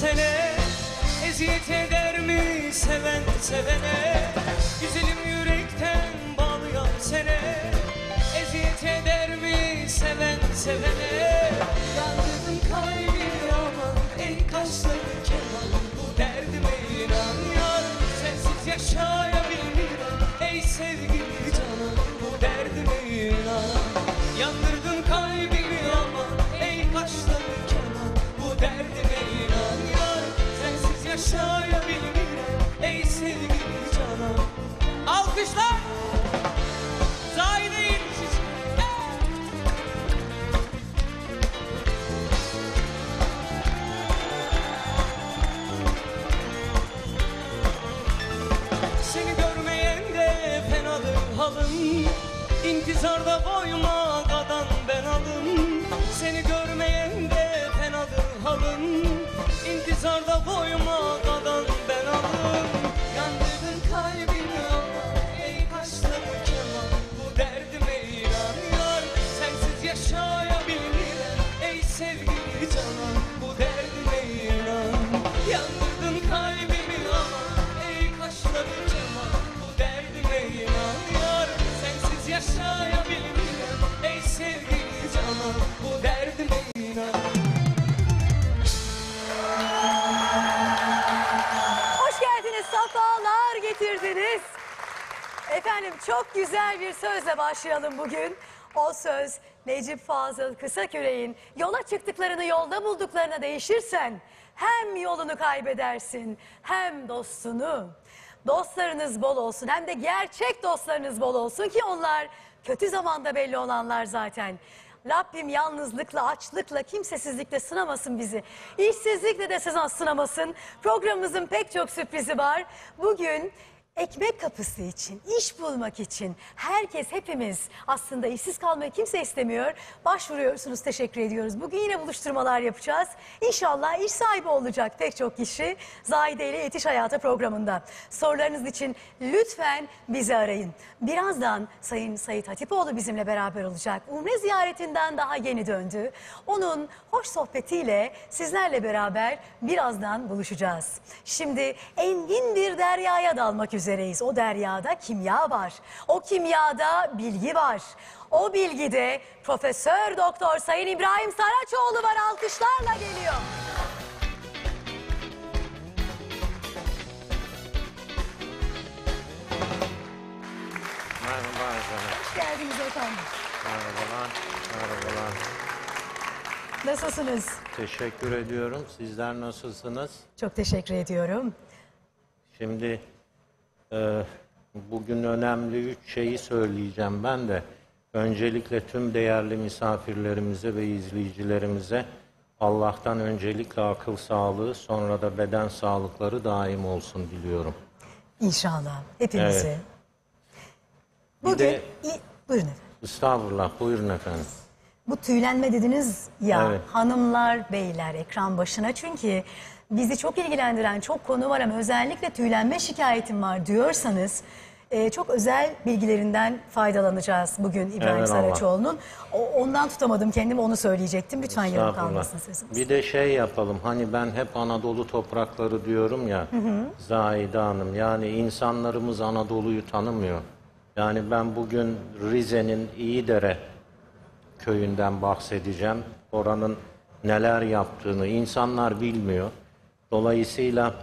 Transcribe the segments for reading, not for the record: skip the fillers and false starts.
sene eziyet eder mi seven sevene? Güzelim yürekten bağlayan sene eziyet eder mi seven sevene? Yandırdın kalbim aman ey kaşların keman, bu derdime inan yar, sensiz yaşayabilirim ey sevgili canım, bu derdime inan. Yandırdın kalbimi aman ey kaşların keman, bu derdime inan yar, sensiz yaşayabilirim ey sevgili canım. Alkışlar Zahide ile Yetiş. Seni görmeyen de fenadır halım, İntizarda boyuma kadan ben alım. Seni görmeyen de fenadır halım, İntizarda boyuma kadan ben alım. Yandırdın kalbimi aman ey kaşları keman, bu derdime inan yar, sensiz yaşayabilirim ey sevgili canan, bu derdime inan. Yandırdın kalbimi aman ey kaşları keman, bu derdime inan yar, sensiz yaşayabilirim ey sevgili canan, bu derdime inan. Hoş geldiniz, sefalar getirdiniz. Efendim çok güzel bir sözle başlayalım bugün. O söz Necip Fazıl Kısaküre'nin yola çıktıklarını yolda bulduklarına değişirsen hem yolunu kaybedersin hem dostunu. Dostlarınız bol olsun, hem de gerçek dostlarınız bol olsun ki onlar kötü zamanda belli olanlar zaten. Rabbim yalnızlıkla, açlıkla, kimsesizlikle sınamasın bizi. İşsizlikle de sınamasın. Programımızın pek çok sürprizi var. Bugün ekmek kapısı için, iş bulmak için herkes, hepimiz aslında işsiz kalmayı kimse istemiyor. Başvuruyorsunuz, teşekkür ediyoruz. Bugün yine buluşturmalar yapacağız. İnşallah iş sahibi olacak pek çok kişi Zahide ile Yetiş Hayata programında. Sorularınız için lütfen bizi arayın. Birazdan Sayın Sait Hatipoğlu bizimle beraber olacak. Umre ziyaretinden daha yeni döndü. Onun hoş sohbetiyle sizlerle beraber birazdan buluşacağız. Şimdi engin bir deryaya dalmak üzere. O deryada kimya var. O kimyada bilgi var. O bilgide Profesör Doktor Sayın İbrahim Saraçoğlu var. Alkışlarla geliyor. Merhaba. Hoş geldiniz efendim. Merhabalar. Merhabalar. Nasılsınız? Teşekkür ediyorum. Sizler nasılsınız? Çok teşekkür ediyorum. Şimdi bugün önemli 3 şeyi söyleyeceğim ben de. Öncelikle tüm değerli misafirlerimize ve izleyicilerimize Allah'tan öncelikle akıl sağlığı, sonra da beden sağlıkları daim olsun diliyorum. İnşallah hepimize. Evet. Bugün de, buyurun efendim. Estağfurullah, buyurun efendim. Bu tüylenme dediniz ya, evet. Hanımlar, beyler ekran başına, çünkü bizi çok ilgilendiren çok konu var ama özellikle tüylenme şikayetim var diyorsanız çok özel bilgilerinden faydalanacağız bugün İbrahim, evet, Saraçoğlu'nun. Ondan tutamadım kendimi, onu söyleyecektim. Lütfen yarım kalmasın sözümüz. Bir de şey yapalım, hani ben hep Anadolu toprakları diyorum ya, hı hı. Zahide Hanım, yani insanlarımız Anadolu'yu tanımıyor. Yani ben bugün Rize'nin İyidere köyünden bahsedeceğim. Oranın neler yaptığını insanlar bilmiyor. Dolayısıyla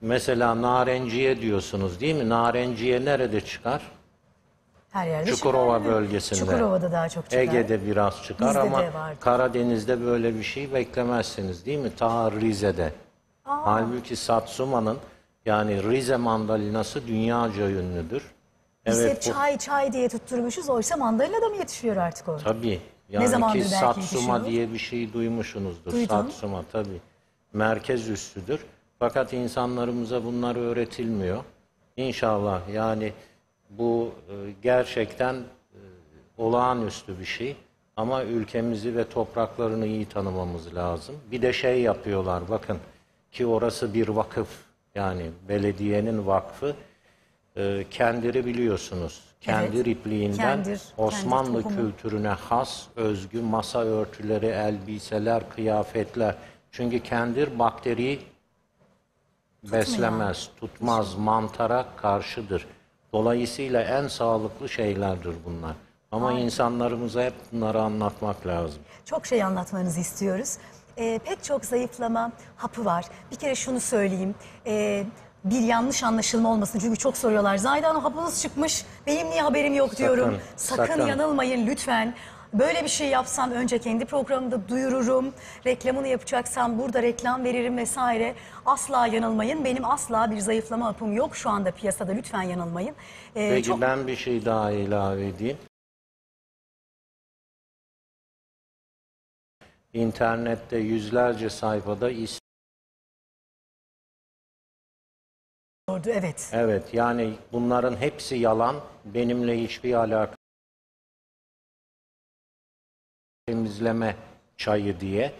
mesela narenciye diyorsunuz değil mi? Narenciye nerede çıkar? Her yerde Çukurova çıkar, bölgesinde. Çukurova'da daha çok çıkar. Ege'de biraz çıkar, bizde ama Karadeniz'de böyle bir şey beklemezsiniz değil mi? Ta Rize'de. Aa. Halbuki Satsuma'nın, yani Rize mandalinası dünyaca ünlüdür. Biz evet, hep çay diye tutturmuşuz. Oysa mandalina da mı yetişiyor artık orada? Tabii. Yani ki Satsuma diye bir şey duymuşsunuzdur. Duydum. Satsuma tabii. Merkez üssüdür. Fakat insanlarımıza bunlar öğretilmiyor. İnşallah yani bu gerçekten olağanüstü bir şey. Ama ülkemizi ve topraklarını iyi tanımamız lazım. Bir de şey yapıyorlar bakın ki orası bir vakıf. Yani belediyenin vakfı. Kendiri biliyorsunuz. Kendir, evet, ipliğinden Osmanlı kültürüne has özgü masa örtüleri, elbiseler, kıyafetler. Çünkü kendir bakteriyi beslemez, tutmaz, mantara karşıdır. Dolayısıyla en sağlıklı şeylerdir bunlar. Ama insanlarımıza hep bunları anlatmak lazım. Çok şey anlatmanızı istiyoruz. Pek çok zayıflama hapı var. Bir kere şunu söyleyeyim. Bir yanlış anlaşılma olmasın. Çünkü çok soruyorlar. Zahide Hanım hapınız çıkmış. Benim niye haberim yok diyorum. Sakın yanılmayın lütfen. Böyle bir şey yapsam önce kendi programımda duyururum. Reklamını yapacaksam burada reklam veririm vesaire. Asla yanılmayın. Benim asla bir zayıflama hapım yok şu anda piyasada. Lütfen yanılmayın. Peki ben bir şey daha ilave edeyim. İnternette yüzlerce sayfada Evet. Evet, yani bunların hepsi yalan. Benimle hiçbir alakası. Temizleme çayı diye.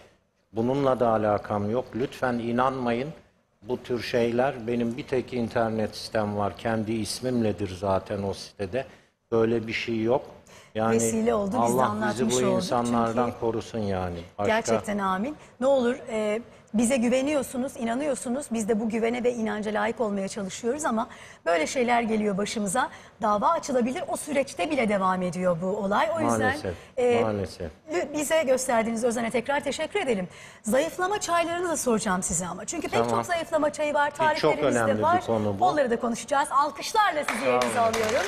Bununla da alakam yok. Lütfen inanmayın. Bu tür şeyler, benim bir tek internet sitem var. Kendi ismimledir zaten o sitede. Böyle bir şey yok. Yani vesile oldu, Allah bizi bu insanlardan korusun yani. Gerçekten amin. Ne olur bize güveniyorsunuz, inanıyorsunuz. Biz de bu güvene ve inanca layık olmaya çalışıyoruz ama böyle şeyler geliyor başımıza. Dava açılabilir. O süreçte bile devam ediyor bu olay. O yüzden maalesef, maalesef. Bize gösterdiğiniz özene tekrar teşekkür edelim. Zayıflama çaylarını da soracağım size ama. Çünkü pek çok zayıflama çayı var. Tariflerimiz de var. Onları da konuşacağız. Alkışlarla sizi elinize alıyorum.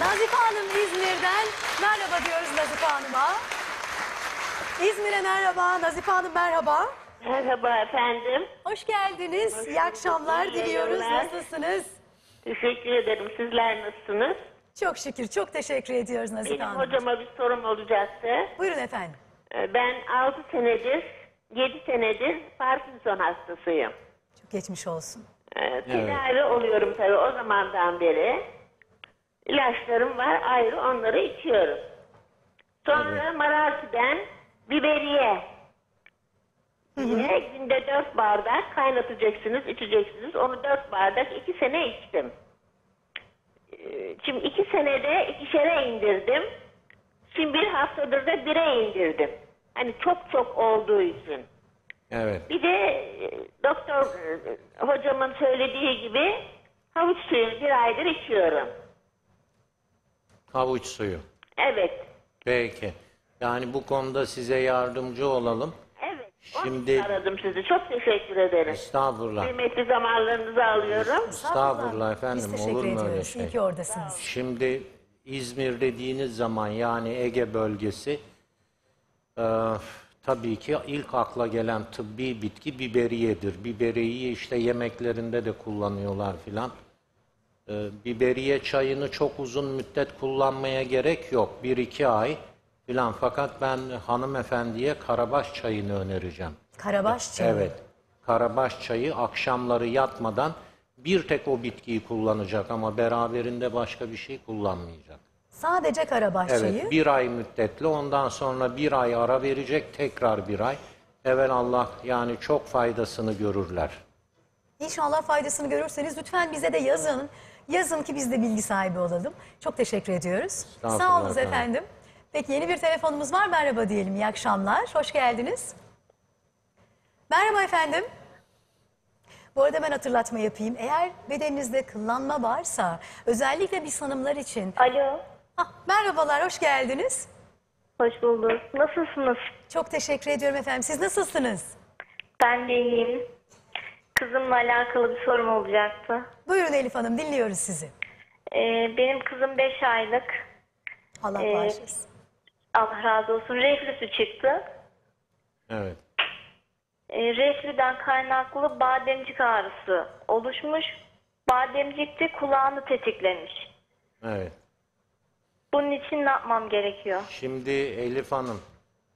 Nazife Hanım İzmir'den. Merhaba diyoruz Nazife Hanım'a. İzmir'e merhaba. Nazife Hanım merhaba. Merhaba efendim. Hoş geldiniz. Hoş İyi akşamlar diliyoruz. Nasılsınız? Teşekkür ederim. Sizler nasılsınız? Çok şükür. Çok teşekkür ediyoruz Nazife Hanım. Benim hocama bir sorum olacaktı. Buyurun efendim. Ben 7 senedir Parkinson hastasıyım. Çok geçmiş olsun. Tedavi oluyorum tabii o zamandan beri. İlaçlarım var ayrı, onları içiyorum. Sonra Maraş'tan biberiye. Yine günde 4 bardak kaynatacaksınız, içeceksiniz. Onu 4 bardak 2 sene içtim. Şimdi 2 senede 2'şere indirdim. Şimdi bir haftadır da 1'e indirdim. Hani çok olduğu için. Evet. Bir de doktor hocamın söylediği gibi havuç suyunu bir aydır içiyorum. Havuç suyu. Evet. Peki. Yani bu konuda size yardımcı olalım. Şimdi aradım sizi. Çok teşekkür ederim. Estağfurullah. Kıymetli zamanlarınızı alıyorum. Estağfurullah efendim. Olur mu öyle şey? İyi ki oradasınız. Şimdi İzmir dediğiniz zaman yani Ege bölgesi tabii ki ilk akla gelen tıbbi bitki biberiyedir. Biberiyi işte yemeklerinde de kullanıyorlar filan. Biberiye çayını çok uzun müddet kullanmaya gerek yok. 1-2 ay. Fakat ben hanımefendiye karabaş çayını önereceğim. Karabaş çayı? Evet. Karabaş çayı akşamları yatmadan bir tek o bitkiyi kullanacak ama beraberinde başka bir şey kullanmayacak. Sadece karabaş çayı? Evet. 1 ay müddetli. Ondan sonra 1 ay ara verecek. Tekrar 1 ay. Evelallah yani çok faydasını görürler. İnşallah faydasını görürseniz lütfen bize de yazın. Yazın ki biz de bilgi sahibi olalım. Çok teşekkür ediyoruz. Sağ olun efendim. Peki yeni bir telefonumuz var. Merhaba diyelim. İyi akşamlar. Hoş geldiniz. Merhaba efendim. Bu arada ben hatırlatma yapayım. Eğer bedeninizde kıllanma varsa özellikle biz hanımlar için. Alo. Merhabalar. Hoş geldiniz. Hoş bulduk. Nasılsınız? Çok teşekkür ediyorum efendim. Siz nasılsınız? Ben de iyiyim. Kızımla alakalı bir sorum olacaktı. Buyurun Elif Hanım. Dinliyoruz sizi. Benim kızım 5 aylık. Allah bağışlasın. Allah razı olsun. Reflüsü çıktı. Evet. Reflüden kaynaklı bademcik ağrısı oluşmuş. Bademcik de kulağını tetiklemiş. Evet. Bunun için ne yapmam gerekiyor? Şimdi Elif Hanım,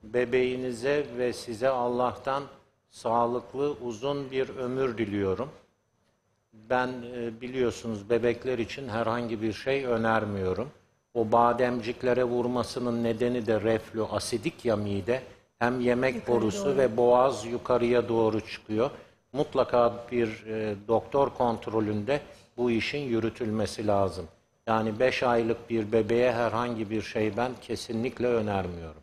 bebeğinize ve size Allah'tan sağlıklı uzun bir ömür diliyorum. Ben biliyorsunuz bebekler için herhangi bir şey önermiyorum. O bademciklere vurmasının nedeni de reflü, asidik ya mide. Hem yemek borusu ve boğaz yukarıya doğru çıkıyor. Mutlaka bir doktor kontrolünde bu işin yürütülmesi lazım. Yani 5 aylık bir bebeğe herhangi bir şey ben kesinlikle önermiyorum.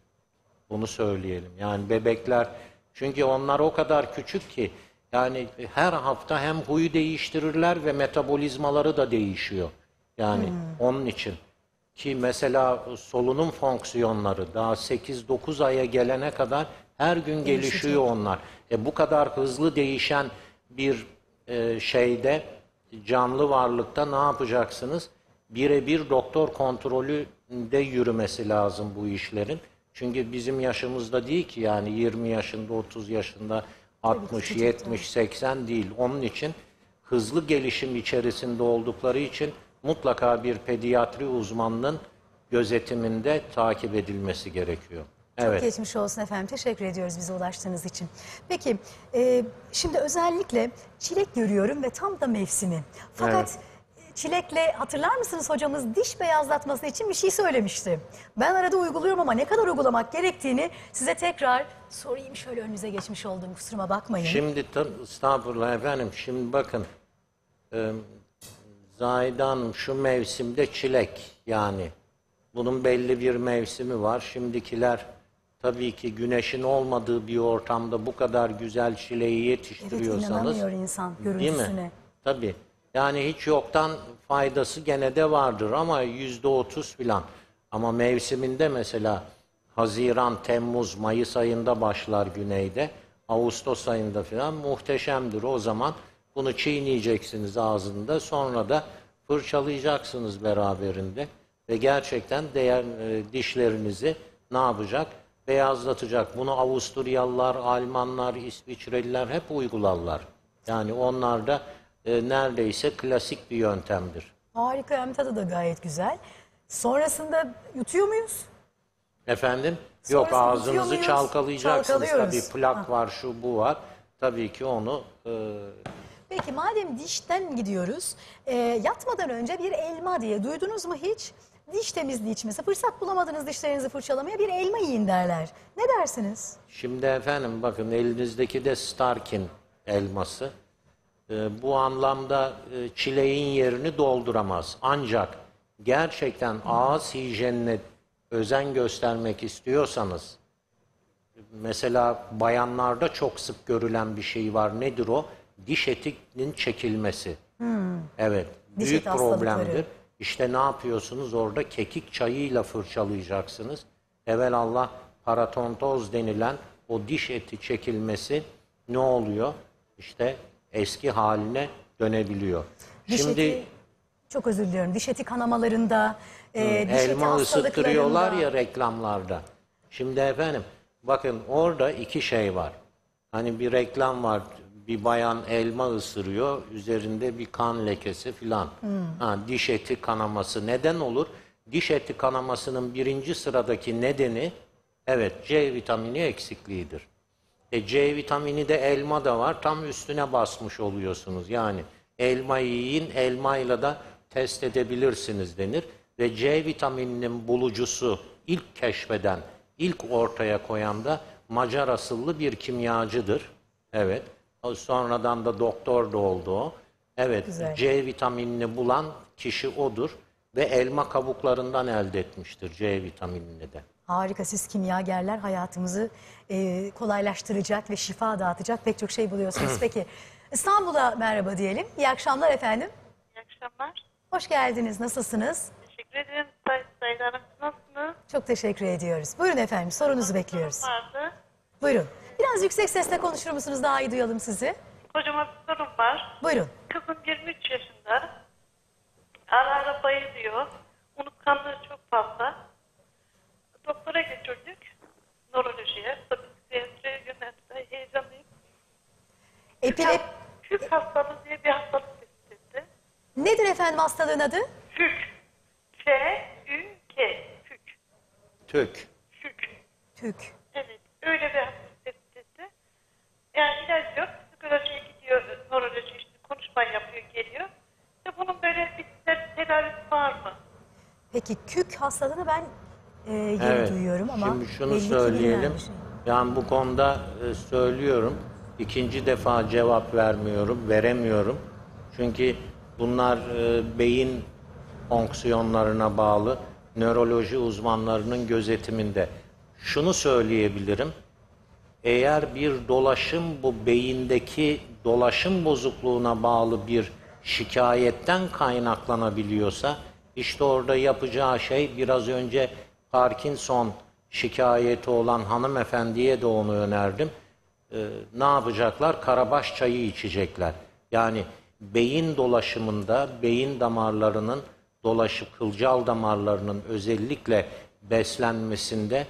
Bunu söyleyelim. Yani bebekler Çünkü onlar o kadar küçük ki yani her hafta hem huyu değiştirirler ve metabolizmaları da değişiyor. Yani onun için ki mesela solunum fonksiyonları daha 8-9 aya gelene kadar her gün gelişiyor onlar. Bu kadar hızlı değişen bir şeyde, canlı varlıkta ne yapacaksınız? Birebir doktor kontrolünde yürümesi lazım bu işlerin. Çünkü bizim yaşımızda değil ki yani 20 yaşında, 30 yaşında, 60, 70, 80 değil. Onun için hızlı gelişim içerisinde oldukları için mutlaka bir pediatri uzmanının gözetiminde takip edilmesi gerekiyor. Evet. Çok geçmiş olsun efendim. Teşekkür ediyoruz bize ulaştığınız için. Peki şimdi özellikle çilek görüyorum ve tam da mevsimi. Fakat çilekle hatırlar mısınız hocamız diş beyazlatması için bir şey söylemişti. Ben arada uyguluyorum ama ne kadar uygulamak gerektiğini size tekrar sorayım. Şöyle önünüze geçmiş olduğum, kusuruma bakmayın. Şimdi estağfurullah efendim. Şimdi bakın Zahide Hanım, şu mevsimde çilek yani. Bunun belli bir mevsimi var. Şimdikiler tabii ki güneşin olmadığı bir ortamda bu kadar güzel çileği yetiştiriyorsanız. Evet, inanamıyor insan görüntüsüne. Değil mi? Tabii. Yani hiç yoktan faydası gene de vardır ama %30 filan. Ama mevsiminde mesela Haziran, Temmuz, Mayıs ayında başlar güneyde. Ağustos ayında filan muhteşemdir. O zaman bunu çiğneyeceksiniz ağzında. Sonra da fırçalayacaksınız beraberinde. Ve gerçekten dişlerinizi ne yapacak? Beyazlatacak. Bunu Avusturyalılar, Almanlar, İsviçreliler hep uygularlar. Yani onlar da neredeyse klasik bir yöntemdir. Harika, hem tadı da gayet güzel. Sonrasında yutuyor muyuz? Efendim? Yok, ağzınızı çalkalayacaksınız. Tabii plak var, şu bu var. Tabii ki onu... Peki madem dişten gidiyoruz, yatmadan önce bir elma diye duydunuz mu hiç? Diş temizliği için mesela fırsat bulamadınız dişlerinizi fırçalamaya, bir elma yiyin derler. Ne dersiniz? Şimdi efendim bakın, elinizdeki de Starkin elması. Bu anlamda çileğin yerini dolduramaz. Ancak gerçekten ağız hijyenine özen göstermek istiyorsanız, mesela bayanlarda çok sık görülen bir şey var. Nedir o? Diş etinin çekilmesi. Evet. Diş büyük problemdir. İşte ne yapıyorsunuz? Orada kekik çayıyla fırçalayacaksınız. Evelallah paratontoz denilen o diş eti çekilmesi ne oluyor? İşte eski haline dönebiliyor. Diş eti, çok özür diliyorum. Diş eti kanamalarında, diş eti elma ısıttırıyorlar ya reklamlarda. Şimdi efendim bakın, orada iki şey var. Hani bir reklam var. Bir bayan elma ısırıyor, üzerinde bir kan lekesi filan. Diş eti kanaması neden olur? Diş eti kanamasının birinci sıradaki nedeni, evet, C vitamini eksikliğidir. C vitamini de elma da var, tam üstüne basmış oluyorsunuz. Yani elmayı yiyin, elmayla da test edebilirsiniz denir. Ve C vitamininin bulucusu, ilk keşfeden, ilk ortaya koyan da Macar asıllı bir kimyacıdır. Evet. Sonradan da doktor da oldu o. Evet, güzel. C vitaminini bulan kişi odur ve elma kabuklarından elde etmiştir C vitaminini de. Harika, siz kimyagerler hayatımızı kolaylaştıracak ve şifa dağıtacak pek çok şey buluyorsunuz. Peki İstanbul'a merhaba diyelim. İyi akşamlar efendim. İyi akşamlar. Hoş geldiniz, nasılsınız? Teşekkür ederim Sayın Hanım, nasılsınız? Çok teşekkür ediyoruz. Buyurun efendim, sorunuzu bekliyoruz. Vardı. Buyurun. Biraz yüksek sesle konuşur musunuz? Daha iyi duyalım sizi. Hocama bir sorum var. Buyurun. Kızım 23 yaşında. Ara ara bayılıyor. Unutkanlığı çok fazla. Doktora götürdük. Nörolojiye, psikiyatriye yöneldi. Heyecanlıyım. TÜK hastalığı diye bir hastalık hissetti. Nedir efendim hastalığın adı? TÜK. T-Ü-K. TÜK. TÜK. TÜK. TÜK. Evet. Öyle bir hastalık. Yani ilaç yok, psikolojiye gidiyor, nöroloji işte konuşma yapıyor, geliyor. İşte bunun böyle bitkisel tedavisi var mı? Peki TÜK hastalığını ben yeni duyuyorum ama... Şimdi şunu söyleyelim, yani bu konuda söylüyorum, ikinci defa cevap veremiyorum. Çünkü bunlar beyin fonksiyonlarına bağlı, nöroloji uzmanlarının gözetiminde. Şunu söyleyebilirim. eğer bir dolaşım, bu beyindeki dolaşım bozukluğuna bağlı bir şikayetten kaynaklanabiliyorsa, işte orada yapacağı şey, biraz önce Parkinson şikayeti olan hanımefendiye de onu önerdim. Ne yapacaklar? Karabaş çayı içecekler. Yani beyin dolaşımında, beyin damarlarının dolaşım, kılcal damarlarının özellikle beslenmesinde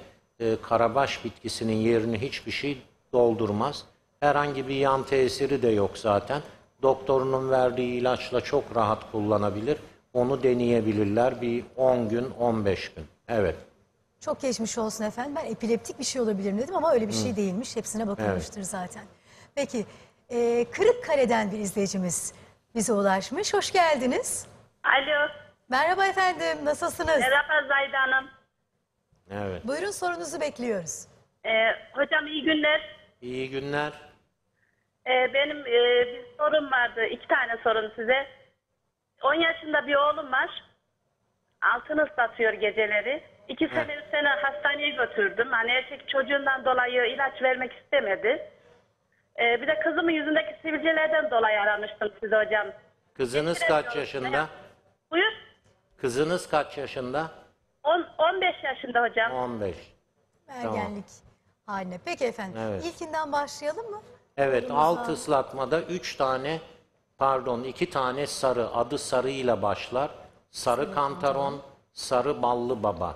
karabaş bitkisinin yerini hiçbir şey doldurmaz. Herhangi bir yan tesiri de yok zaten. Doktorunun verdiği ilaçla çok rahat kullanabilir. Onu deneyebilirler bir 10 gün, 15 gün. Evet. Çok geçmiş olsun efendim. Ben epileptik bir şey olabilirim dedim ama öyle bir şey değilmiş. Hepsine bakılmıştır zaten. Peki, Kırıkkale'den bir izleyicimiz bize ulaşmış. Hoş geldiniz. Alo. Merhaba efendim, nasılsınız? Merhaba Zahide Hanım. Evet. Buyurun, sorunuzu bekliyoruz. Hocam iyi günler. İyi günler. Benim bir sorum vardı, 2 tane sorum size. 10 yaşında bir oğlum var. Altını ıslatıyor geceleri. 2 sene 3 sene hastaneye götürdüm. Hani erkek çocuğundan dolayı ilaç vermek istemedi. Bir de kızımın yüzündeki sivilcelerden dolayı aramıştım sizi hocam. Kızınız kaç yaşında? Buyur. Kızınız kaç yaşında? 15 yaşında hocam. 15. Ergenlik haline. Peki efendim. Evet. İlkinden başlayalım mı? Evet. Elimiz alt ıslatmada 2 tane sarı, adı sarıyla başlar. Sarı kantaron, sarı ballı baba.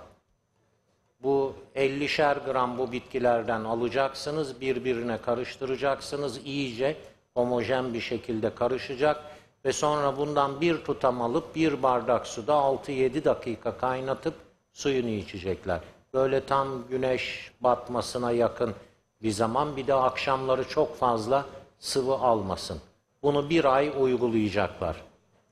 Bu 50'şer gram bu bitkilerden alacaksınız, birbirine karıştıracaksınız, iyice homojen bir şekilde karışacak ve sonra bundan bir tutam alıp bir bardak suda 6-7 dakika kaynatıp suyunu içecekler. Böyle tam güneş batmasına yakın bir zaman, bir de akşamları çok fazla sıvı almasın. Bunu 1 ay uygulayacaklar.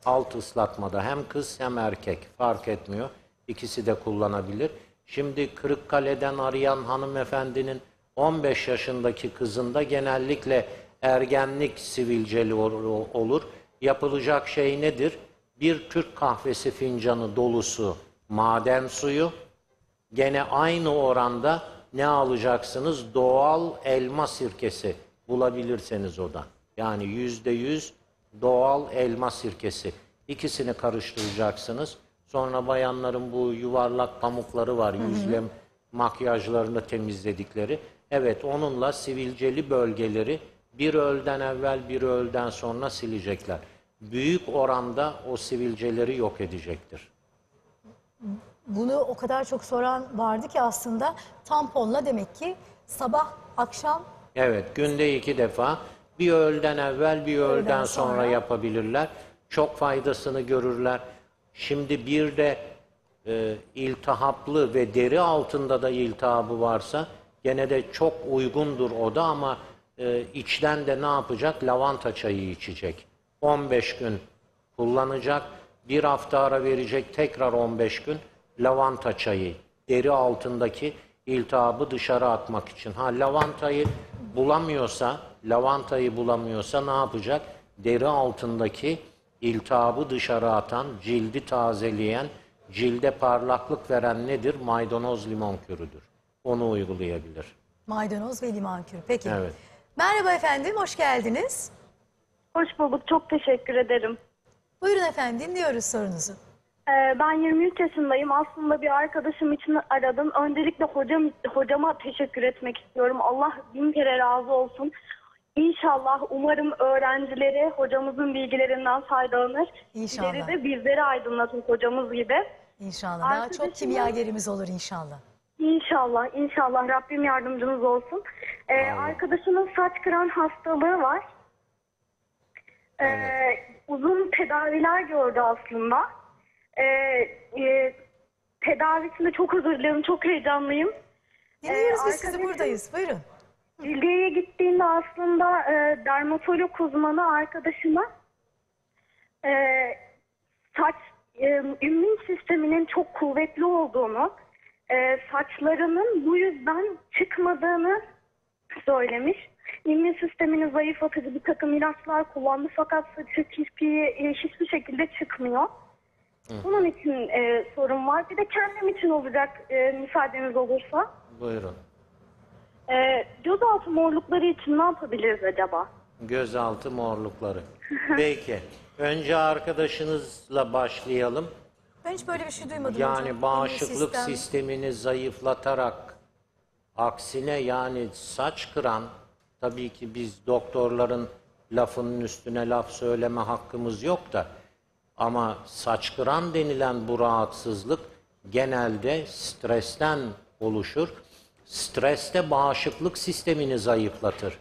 Alt ıslatmada hem kız hem erkek fark etmiyor. İkisi de kullanabilir. Şimdi Kırıkkale'den arayan hanımefendinin 15 yaşındaki kızında genellikle ergenlik sivilceli olur. Yapılacak şey nedir? Bir Türk kahvesi fincanı dolusu maden suyu. Gene aynı oranda ne alacaksınız? Doğal elma sirkesi bulabilirseniz o da. Yani %100 doğal elma sirkesi. İkisini karıştıracaksınız. Sonra bayanların bu yuvarlak pamukları var. Yüzle makyajlarını temizledikleri. Evet, onunla sivilceli bölgeleri bir öğleden evvel bir öğleden sonra silecekler. Büyük oranda o sivilceleri yok edecektir. Bunu o kadar çok soran vardı ki aslında tamponla demek ki sabah, akşam. Evet, günde 2 defa. Bir öğleden evvel, bir öğleden sonra yapabilirler. Çok faydasını görürler. Şimdi bir de iltihaplı ve deri altında da iltihabı varsa gene de çok uygundur o da, ama içten de ne yapacak? Lavanta çayı içecek. 15 gün kullanacak. 1 hafta ara verecek, tekrar 15 gün lavanta çayı. Deri altındaki iltihabı dışarı atmak için. Ha, lavantayı bulamıyorsa ne yapacak? Deri altındaki iltihabı dışarı atan, cildi tazeleyen, cilde parlaklık veren nedir? Maydanoz limon kürüdür. Onu uygulayabilir. Maydanoz ve limon kürü. Peki. Evet. Merhaba efendim, hoş geldiniz. Hoş bulduk, çok teşekkür ederim. Buyurun efendim, dinliyoruz sorunuzu. Ben 23 yaşındayım. Aslında bir arkadaşım için aradım. Öncelikle hocama teşekkür etmek istiyorum. Allah 1000 kere razı olsun. İnşallah, umarım öğrencilere hocamızın bilgilerinden faydalanır. İnşallah. İleride bizleri aydınlatın hocamız gibi. İnşallah. Daha çok kimyagerimiz olur inşallah. İnşallah, inşallah. Rabbim yardımcınız olsun. Arkadaşımın saç kıran hastalığı var. Uzun tedaviler gördü aslında. Tedavisinde çok hazırlığım, çok heyecanlıyım. Dinliyoruz, biz sizi buradayız. Buyurun. Rize'ye gittiğinde aslında dermatolog uzmanı arkadaşıma saç immün sisteminin çok kuvvetli olduğunu, saçlarının bu yüzden çıkmadığını söylemiş. İmmün sistemini zayıflatıcı bir takım ilaçlar kullandı fakat saçı kirpiği hiçbir şekilde çıkmıyor. Bunun için sorun var. Bir de kendim için olacak, müsaadeniz olursa. Buyurun. Gözaltı morlukları için ne yapabiliriz acaba? Gözaltı morlukları. Peki. Önce arkadaşınızla başlayalım. Ben hiç böyle bir şey duymadım. Yani bağışıklık sistemini zayıflatarak, aksine yani saç kıran, tabii ki biz doktorların lafının üstüne laf söyleme hakkımız yok da, ama saç kıran denilen bu rahatsızlık genelde stresten oluşur. Stres de bağışıklık sistemini zayıflatır.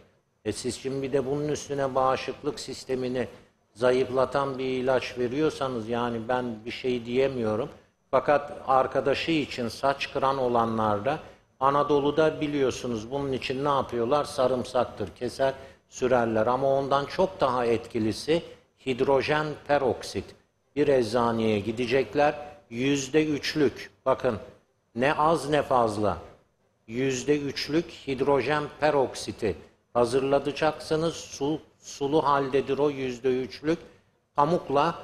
Siz şimdi bir de bunun üstüne bağışıklık sistemini zayıflatan bir ilaç veriyorsanız, yani ben bir şey diyemiyorum. Fakat arkadaşı için saç kıran olanlarda Anadolu'da biliyorsunuz bunun için ne yapıyorlar? Sarımsaktır, keser sürerler. Ama ondan çok daha etkilisi hidrojen peroksit. Bir eczaneye gidecekler, %3'lük, bakın ne az ne fazla, %3'lük hidrojen peroksiti hazırlatacaksınız. Sulu haldedir o %3'lük. Pamukla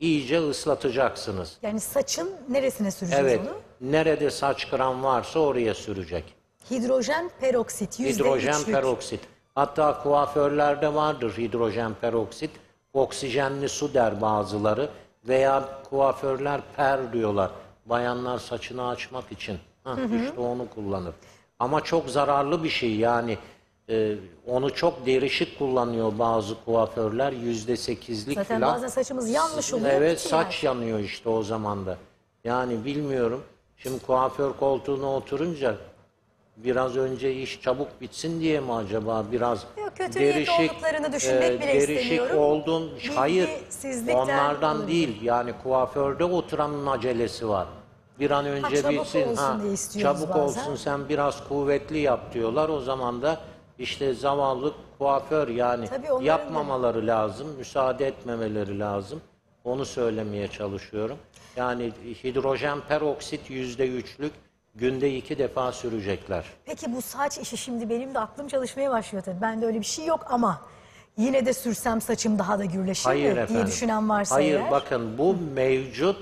iyice ıslatacaksınız. Yani saçın neresine süreceğiz, evet, onu? Nerede saç kıran varsa oraya sürecek. Hidrojen peroksit, %3'lük. Hidrojen peroksit. Hatta kuaförlerde vardır hidrojen peroksit. Oksijenli su der bazıları. Veya kuaförler per diyorlar. Bayanlar saçını açmak için. Heh, hı hı. İşte onu kullanır. Ama çok zararlı bir şey yani. Onu çok derişik kullanıyor bazı kuaförler, %8'lik falan. Zaten bazen saçımız yanmış oluyor. Evet, saç yani yanıyor işte o zaman da. Yani bilmiyorum. Şimdi kuaför koltuğuna oturunca biraz önce iş çabuk bitsin diye mi acaba biraz derişik oldun? Hayır, onlardan değil. Yani kuaförde oturanın acelesi var. Bir an önce bitsin. Çabuk olsun, sen biraz kuvvetli yap diyorlar. O zaman da İşte zavallı kuaför yani, yapmamaları lazım, müsaade etmemeleri lazım. Onu söylemeye çalışıyorum. Yani hidrojen peroksit %3'lük, günde 2 defa sürecekler. Peki bu saç işi, şimdi benim de aklım çalışmaya başlıyor tabii. Bende öyle bir şey yok ama yine de sürsem saçım daha da gürleşir mi diye düşünen varsa hayır eğer... bakın bu mevcut,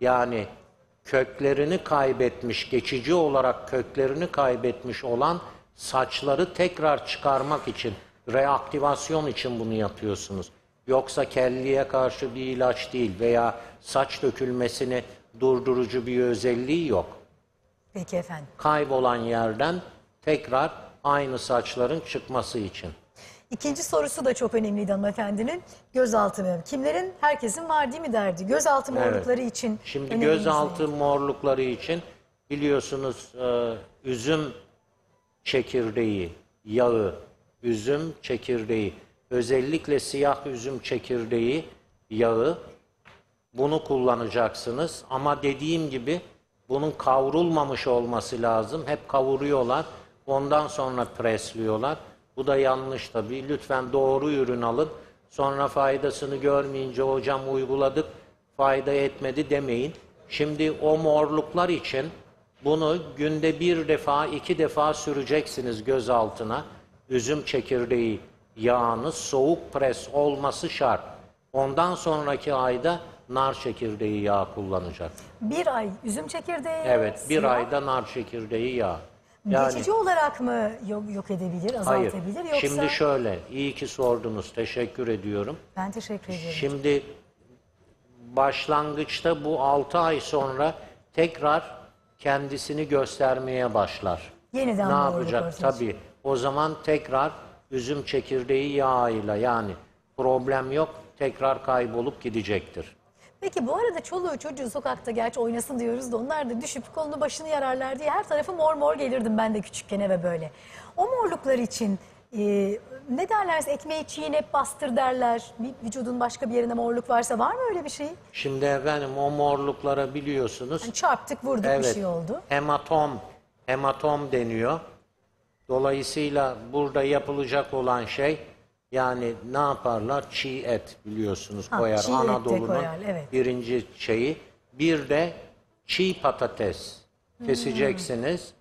yani köklerini kaybetmiş, geçici olarak köklerini kaybetmiş olan saçları tekrar çıkarmak için, reaktivasyon için bunu yapıyorsunuz. Yoksa kelliğe karşı bir ilaç değil veya saç dökülmesini durdurucu bir özelliği yok. Peki efendim. Kaybolan yerden tekrar aynı saçların çıkması için. İkinci sorusu da çok önemliydi hanımefendinin. Gözaltı mı? Kimlerin? Herkesin var değil mi derdi. Gözaltı morlukları için. Şimdi gözaltı morlukları için biliyorsunuz üzüm çekirdeği, yağı, üzüm çekirdeği, özellikle siyah üzüm çekirdeği yağı, bunu kullanacaksınız. Ama dediğim gibi bunun kavrulmamış olması lazım. Hep kavuruyorlar, ondan sonra presliyorlar. Bu da yanlış tabii. Lütfen doğru ürün alın. Sonra faydasını görmeyince hocam uyguladık, fayda etmedi demeyin. Şimdi o morluklar için bunu günde 1 defa 2 defa süreceksiniz göz altına. Üzüm çekirdeği yağını soğuk pres olması şart. Ondan sonraki ayda nar çekirdeği yağı kullanacak. 1 ay üzüm çekirdeği. Evet, 1 ayda nar çekirdeği yağı. Yani, geçici olarak mı yok edebilir, azaltabilir? Hayır. Yoksa... Şimdi şöyle, iyi ki sordunuz, teşekkür ediyorum. Ben teşekkür ediyorum. Şimdi başlangıçta bu 6 ay sonra tekrar kendisini göstermeye başlar. Yeniden ne yapacak? Tabii. O zaman tekrar üzüm çekirdeği yağıyla, yani problem yok, tekrar kaybolup gidecektir. Peki bu arada çoluğu çocuğu sokakta gerçi oynasın diyoruz da onlar da düşüp kolunu başını yararlar diye her tarafı mor mor gelirdim ben de küçükken eve böyle. O morluklar için ne derlerse ekmeği çiğnep bastır derler. Vücudun başka bir yerine morluk varsa, var mı öyle bir şey? Şimdi efendim o morluklara biliyorsunuz. Yani çarptık vurduk, bir şey oldu. Hematom deniyor. Dolayısıyla burada yapılacak olan şey, yani ne yaparlar? Çiğ et biliyorsunuz koyar. Anadolu'nun birinci şeyi. Bir de çiğ patates keseceksiniz.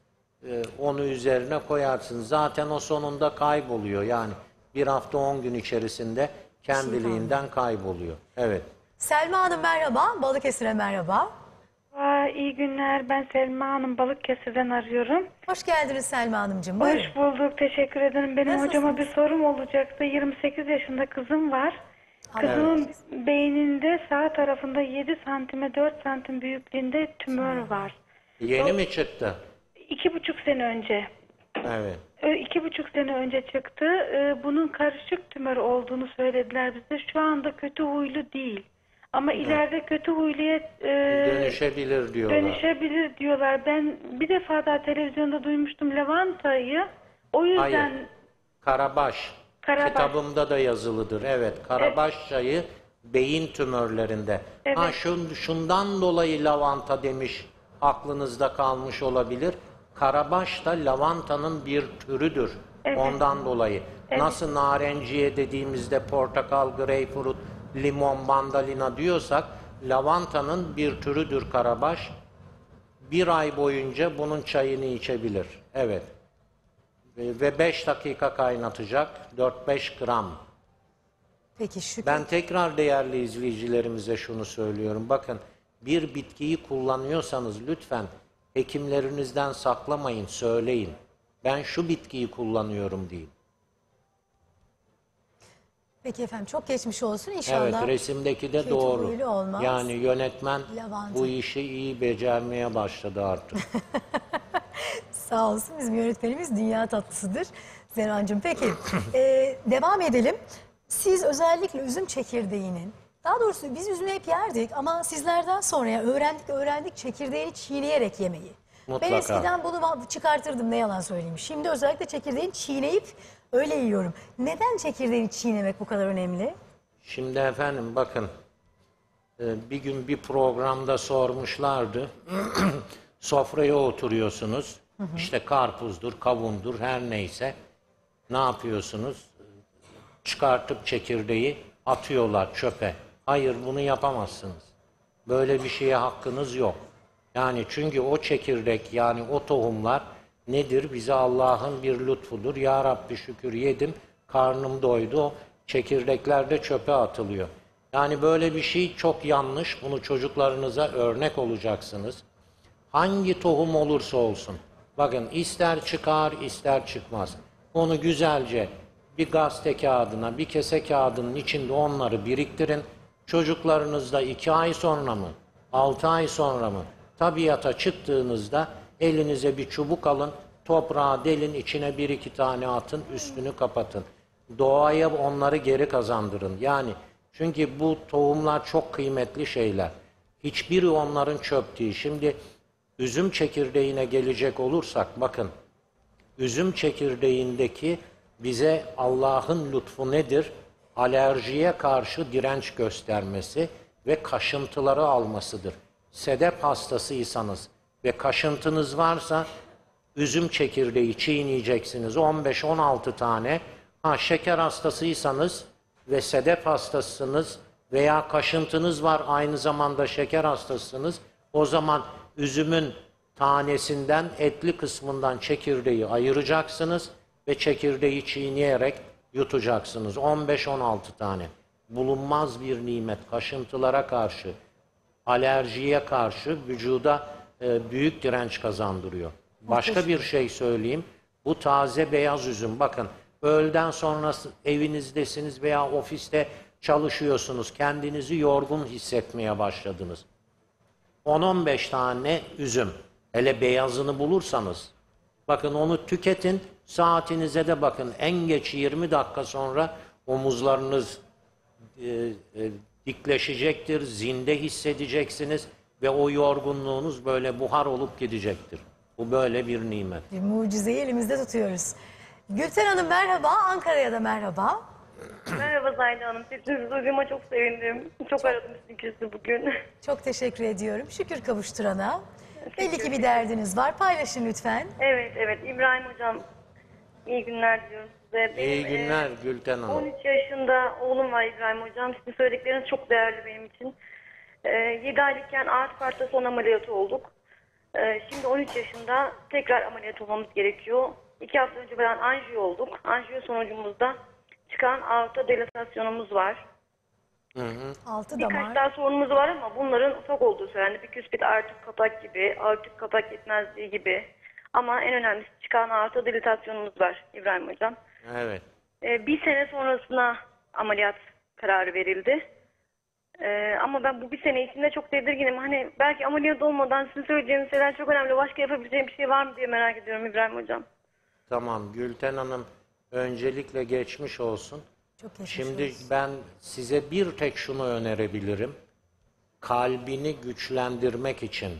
Onu üzerine koyarsınız. Zaten o sonunda kayboluyor. Yani 1 hafta 10 gün içerisinde kendiliğinden kayboluyor. Evet. Selma Hanım merhaba. Balıkesir'e merhaba. Merhaba, iyi günler. Ben Selma Hanım, Balıkesir'den arıyorum. Hoş geldiniz Selma Hanımcığım. Buyurun. Hoş bulduk, teşekkür ederim. Benim Nasılsınız? Hocama bir sorum olacaktı. 28 yaşında kızım var. Kızımın beyninde sağ tarafında 7 santime 4 santim büyüklüğünde tümör var. Yeni mi çıktı? 2,5 sene önce. Evet. 2,5 sene önce çıktı. Bunun karışık tümör olduğunu söylediler bize. Şu anda kötü huylu değil. Ama ileride kötü huyluya dönüşebilir diyorlar. Dönüşebilir diyorlar. Ben bir defa daha televizyonda duymuştum lavantayı. O yüzden... Hayır. Karabaş. Kitabımda da yazılıdır. Evet. Karabaş çayı beyin tümörlerinde. Evet. Ha, şundan dolayı lavanta demiş, aklınızda kalmış olabilir. Karabaş da lavantanın bir türüdür. Evet. Ondan dolayı. Evet. Nasıl narenciye dediğimizde portakal, greyfurut, limon, mandalina diyorsak, lavantanın bir türüdür karabaş. Bir ay boyunca bunun çayını içebilir. Evet. Ve 5 dakika kaynatacak. 4-5 gram. Peki, şükür. Ben tekrar değerli izleyicilerimize şunu söylüyorum. Bakın, bir bitkiyi kullanıyorsanız lütfen hekimlerinizden saklamayın, söyleyin. Ben şu bitkiyi kullanıyorum deyin. Peki efendim, çok geçmiş olsun inşallah. Evet, resimdeki de doğru. Yani yönetmen lavanta, bu işi iyi becermeye başladı artık. Sağ olsun, bizim yönetmenimiz dünya tatlısıdır Zerancığım. Peki devam edelim. Siz özellikle üzüm çekirdeğinin, daha doğrusu biz üzümü hep yerdik ama sizlerden sonra öğrendik çekirdeğini çiğneyerek yemeyi. Mutlaka. Ben eskiden bunu çıkartırdım, ne yalan söyleyeyim. Şimdi özellikle çekirdeğini çiğneyip öyle yiyorum. Neden çekirdeğini çiğnemek bu kadar önemli? Şimdi efendim bakın, bir gün bir programda sormuşlardı. Sofraya oturuyorsunuz. İşte karpuzdur, kavundur, her neyse. Ne yapıyorsunuz? Çıkartıp çekirdeği atıyorlar çöpe. Hayır, bunu yapamazsınız. Böyle bir şeye hakkınız yok. Yani çünkü o çekirdek, yani o tohumlar nedir? Bize Allah'ın bir lütfudur. Ya Rabbi şükür yedim, karnım doydu. O çekirdekler de çöpe atılıyor. Yani böyle bir şey çok yanlış. Bunu çocuklarınıza örnek olacaksınız. Hangi tohum olursa olsun. Bakın, ister çıkar ister çıkmaz. Onu güzelce bir gazete kağıdına, bir kese kağıdının içinde onları biriktirin. Çocuklarınızla 2 ay sonra mı, 6 ay sonra mı tabiata çıktığınızda elinize bir çubuk alın, toprağa delin, içine 1-2 tane atın, üstünü kapatın. Doğaya onları geri kazandırın. Yani çünkü bu tohumlar çok kıymetli şeyler. Hiçbiri onların çöp değil. Şimdi üzüm çekirdeğine gelecek olursak, bakın, üzüm çekirdeğindeki bize Allah'ın lütfu nedir? Alerjiye karşı direnç göstermesi ve kaşıntıları almasıdır. Sedef hastasıysanız ve kaşıntınız varsa üzüm çekirdeği çiğneyeceksiniz. 15-16 tane. Ha, şeker hastasıysanız ve sedef hastasınız veya kaşıntınız var, aynı zamanda şeker hastasınız, o zaman üzümün tanesinden, etli kısmından çekirdeği ayıracaksınız ve çekirdeği çiğneyerek yutacaksınız. 15-16 tane. Bulunmaz bir nimet. Kaşıntılara karşı, alerjiye karşı vücuda büyük direnç kazandırıyor. Başka bir şey söyleyeyim. Bu taze beyaz üzüm. Bakın, öğleden sonra evinizdesiniz veya ofiste çalışıyorsunuz. Kendinizi yorgun hissetmeye başladınız. 10-15 tane üzüm, hele beyazını bulursanız, bakın onu tüketin, saatinize de bakın, en geç 20 dakika sonra omuzlarınız dikleşecektir, zinde hissedeceksiniz ve o yorgunluğunuz böyle buhar olup gidecektir. Bu böyle bir nimet. Bir mucizeyi elimizde tutuyoruz. Gülten Hanım merhaba, Ankara'ya da merhaba. Merhaba Zahide Hanım, sesinizi duyduğuma çok sevindim. Çok aradım sizi bugün. Çok teşekkür ediyorum. Şükür kavuşturana. Belli ki bir derdiniz var. Paylaşın lütfen. Evet, evet. İbrahim Hocam, iyi günler diyorum size. İyi günler Gülten Hanım. 13 yaşında oğlum var İbrahim Hocam. Sizin söyledikleriniz çok değerli benim için. 7 aylıkken aort parçası son ameliyatı olduk. Şimdi 13 yaşında tekrar ameliyat olmamız gerekiyor. 2 hafta önce ben anjiyo olduk. Anjiyo sonucumuzda çıkan aorta dilatasyonumuz var. Altı damar. Birkaç daha sorunumuz var ama bunların ufak olduğu söylendi. Bir küspit artık kapak gibi, artık kapak yetmezliği gibi. Ama en önemlisi çıkan aorta dilatasyonumuz var İbrahim Hocam. Evet. Bir sene sonrasına ameliyat kararı verildi. Ama ben bu bir sene içinde çok tedirginim. Hani belki ameliyat olmadan sizin söyleyeceğiniz şeyler çok önemli. Başka yapabileceğim bir şey var mı diye merak ediyorum İbrahim Hocam. Tamam Gülten Hanım, öncelikle geçmiş olsun. Çok geçmiş olsun. Ben size bir tek şunu önerebilirim. Kalbini güçlendirmek için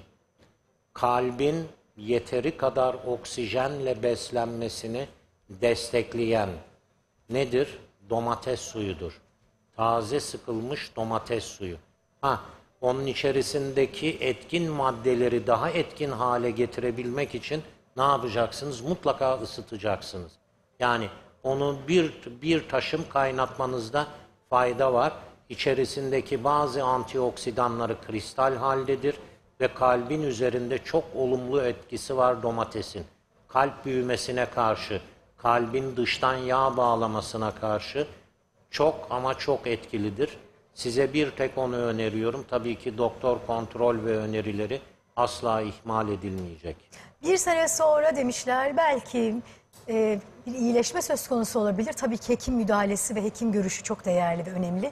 kalbin yeteri kadar oksijenle beslenmesini destekleyen nedir? Domates suyudur. Taze sıkılmış domates suyu. Onun içerisindeki etkin maddeleri daha etkin hale getirebilmek için ne yapacaksınız? Mutlaka ısıtacaksınız. Yani onu bir taşım kaynatmanızda fayda var. İçerisindeki bazı antioksidanları kristal haldedir ve kalbin üzerinde çok olumlu etkisi var domatesin. Kalp büyümesine karşı, kalbin dıştan yağ bağlamasına karşı çok ama çok etkilidir. Size bir tek onu öneriyorum. Tabii ki doktor kontrol ve önerileri asla ihmal edilmeyecek. Bir sene sonra demişler belki bir iyileşme söz konusu olabilir. Tabii ki hekim müdahalesi ve hekim görüşü çok değerli ve önemli.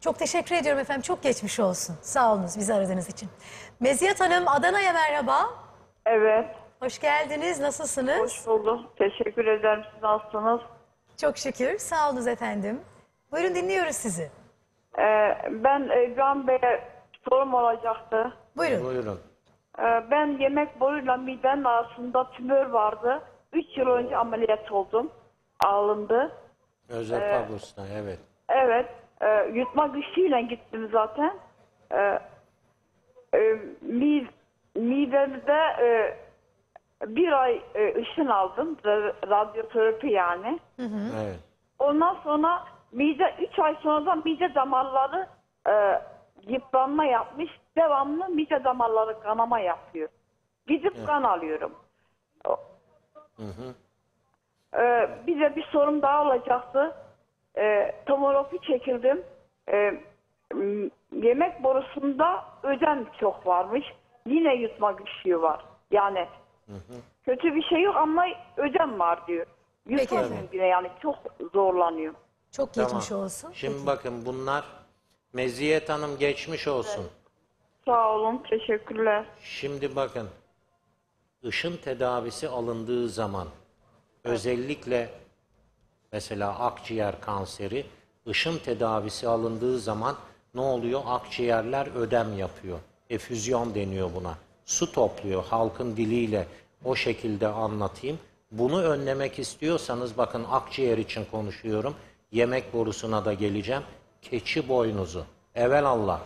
Çok teşekkür ediyorum efendim. Çok geçmiş olsun. Sağ olunuz bizi aradığınız için. Meziyet Hanım, Adana'ya merhaba. Evet. Hoş geldiniz. Nasılsınız? Hoş bulduk. Teşekkür ederim. Siz nasılsınız? Çok şükür. Sağ olunuz efendim. Buyurun dinliyoruz sizi. Ben İbrahim Bey'e sorum olacaktı. Buyurun. Buyurun. Ben yemek boruyla midenin arasında tümör vardı. 3 yıl önce ameliyat oldum. Alındı. Özel fabrikasına evet. Evet. Yutma güçlüğüyle gittim zaten. Midemde bir ay ışın aldım. Radyoterapi yani. Hı hı. Evet. Ondan sonra mide 3 ay sonradan mide damarları yıpranma yapmış. Devamlı mide damarları kanama yapıyor. Gidip evet. Kan alıyorum. Hı hı. Bize bir sorum daha olacaktı. Tomografi çekildim. Yemek borusunda ödem çok varmış. Yine yutma güçlüğü var. Yani hı hı. Kötü bir şey yok ama ödem var diyor. Yutamıyorum bile yani çok zorlanıyor. Çok geçmiş tamam. olsun. Şimdi peki. Bakın bunlar Meziyet Hanım geçmiş olsun. Evet. Sağ olun teşekkürler. Şimdi bakın ışın tedavisi alındığı zaman özellikle mesela akciğer kanseri ışın tedavisi alındığı zaman ne oluyor? Akciğerler ödem yapıyor. Efüzyon deniyor buna. Su topluyor halkın diliyle o şekilde anlatayım. Bunu önlemek istiyorsanız bakın akciğer için konuşuyorum. Yemek borusuna da geleceğim. Keçi boynuzu. Evelallah.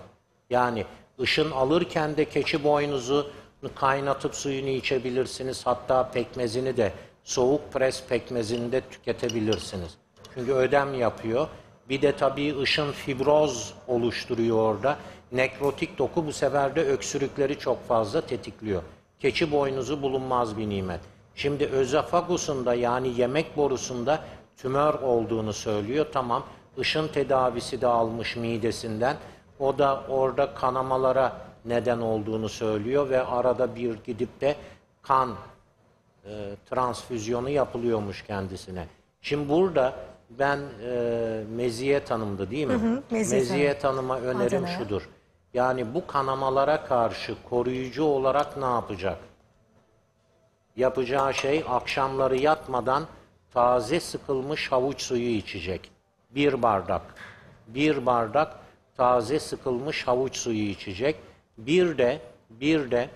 Yani ışın alırken de keçi boynuzu kaynatıp suyunu içebilirsiniz. Hatta pekmezini de soğuk pres pekmezini de tüketebilirsiniz. Çünkü ödem yapıyor. Bir de tabii ışın fibroz oluşturuyor orada. Nekrotik doku bu sefer de öksürükleri çok fazla tetikliyor. Keçi boynuzu bulunmaz bir nimet. Şimdi özafagusunda yani yemek borusunda tümör olduğunu söylüyor. Tamam ışın tedavisi de almış midesinden. O da orada kanamalara neden olduğunu söylüyor ve arada bir gidip de kan transfüzyonu yapılıyormuş kendisine. Şimdi burada ben Meziyet Hanım'dı değil mi? Hı hı, Meziyet Hanım'a önerim şudur. Yani bu kanamalara karşı koruyucu olarak ne yapacak? Yapacağı şey akşamları yatmadan taze sıkılmış havuç suyu içecek. Bir bardak. Bir bardak taze sıkılmış havuç suyu içecek. Bir de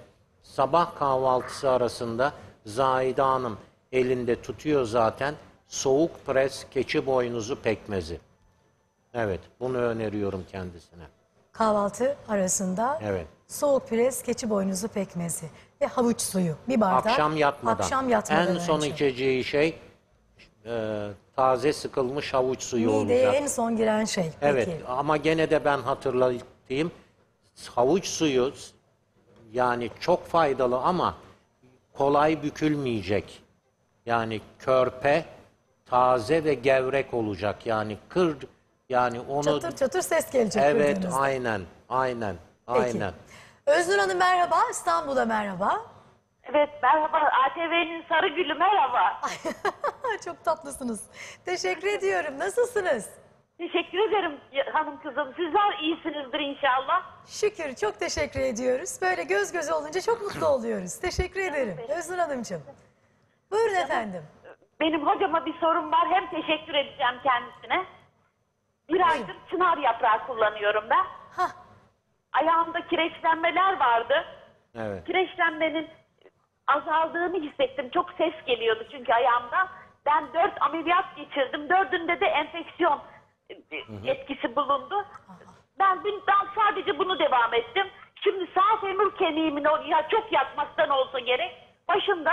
sabah kahvaltısı arasında Zahide Hanım elinde tutuyor zaten soğuk pres keçi boynuzu pekmezi. Evet bunu öneriyorum kendisine. Kahvaltı arasında evet. Soğuk pres keçi boynuzu pekmezi ve havuç suyu bir bardak. Akşam yatmadan en son önce. İçeceği şey taze sıkılmış havuç suyu mideye olacak. Mideye en son giren şey. Evet peki. Ama gene de ben hatırlatayım. Havuç suyu yani çok faydalı ama kolay bükülmeyecek. Yani körpe, taze ve gevrek olacak. Yani Yani onu... Çatır çatır ses gelecek. Evet, aynen, aynen, aynen. Peki. Öznur Hanım merhaba, İstanbul'da merhaba. Evet, merhaba. ATV'nin Sarıgül'ü merhaba. Çok tatlısınız. Teşekkür ediyorum. Nasılsınız? Teşekkür ederim hanım kızım. Sizler iyisinizdir inşallah. Şükür, çok teşekkür ediyoruz. Böyle göz göze olunca çok mutlu oluyoruz. Teşekkür ederim Öznur Hanımcığım. Buyurun efendim. Benim hocama bir sorum var. Hem teşekkür edeceğim kendisine. Bir aydır çınar yaprağı kullanıyorum ben. Hah. Ayağımda kireçlenmeler vardı. Evet. Kireçlenmenin azaldığını hissettim. Çok ses geliyordu çünkü ayağımda. Ben 4 ameliyat geçirdim. 4'ünde de enfeksiyon etkisi bulundu. Ben sadece bunu devam ettim. Şimdi sağ femur kemiğimin ya çok yatmaktan olsa gerek. Başında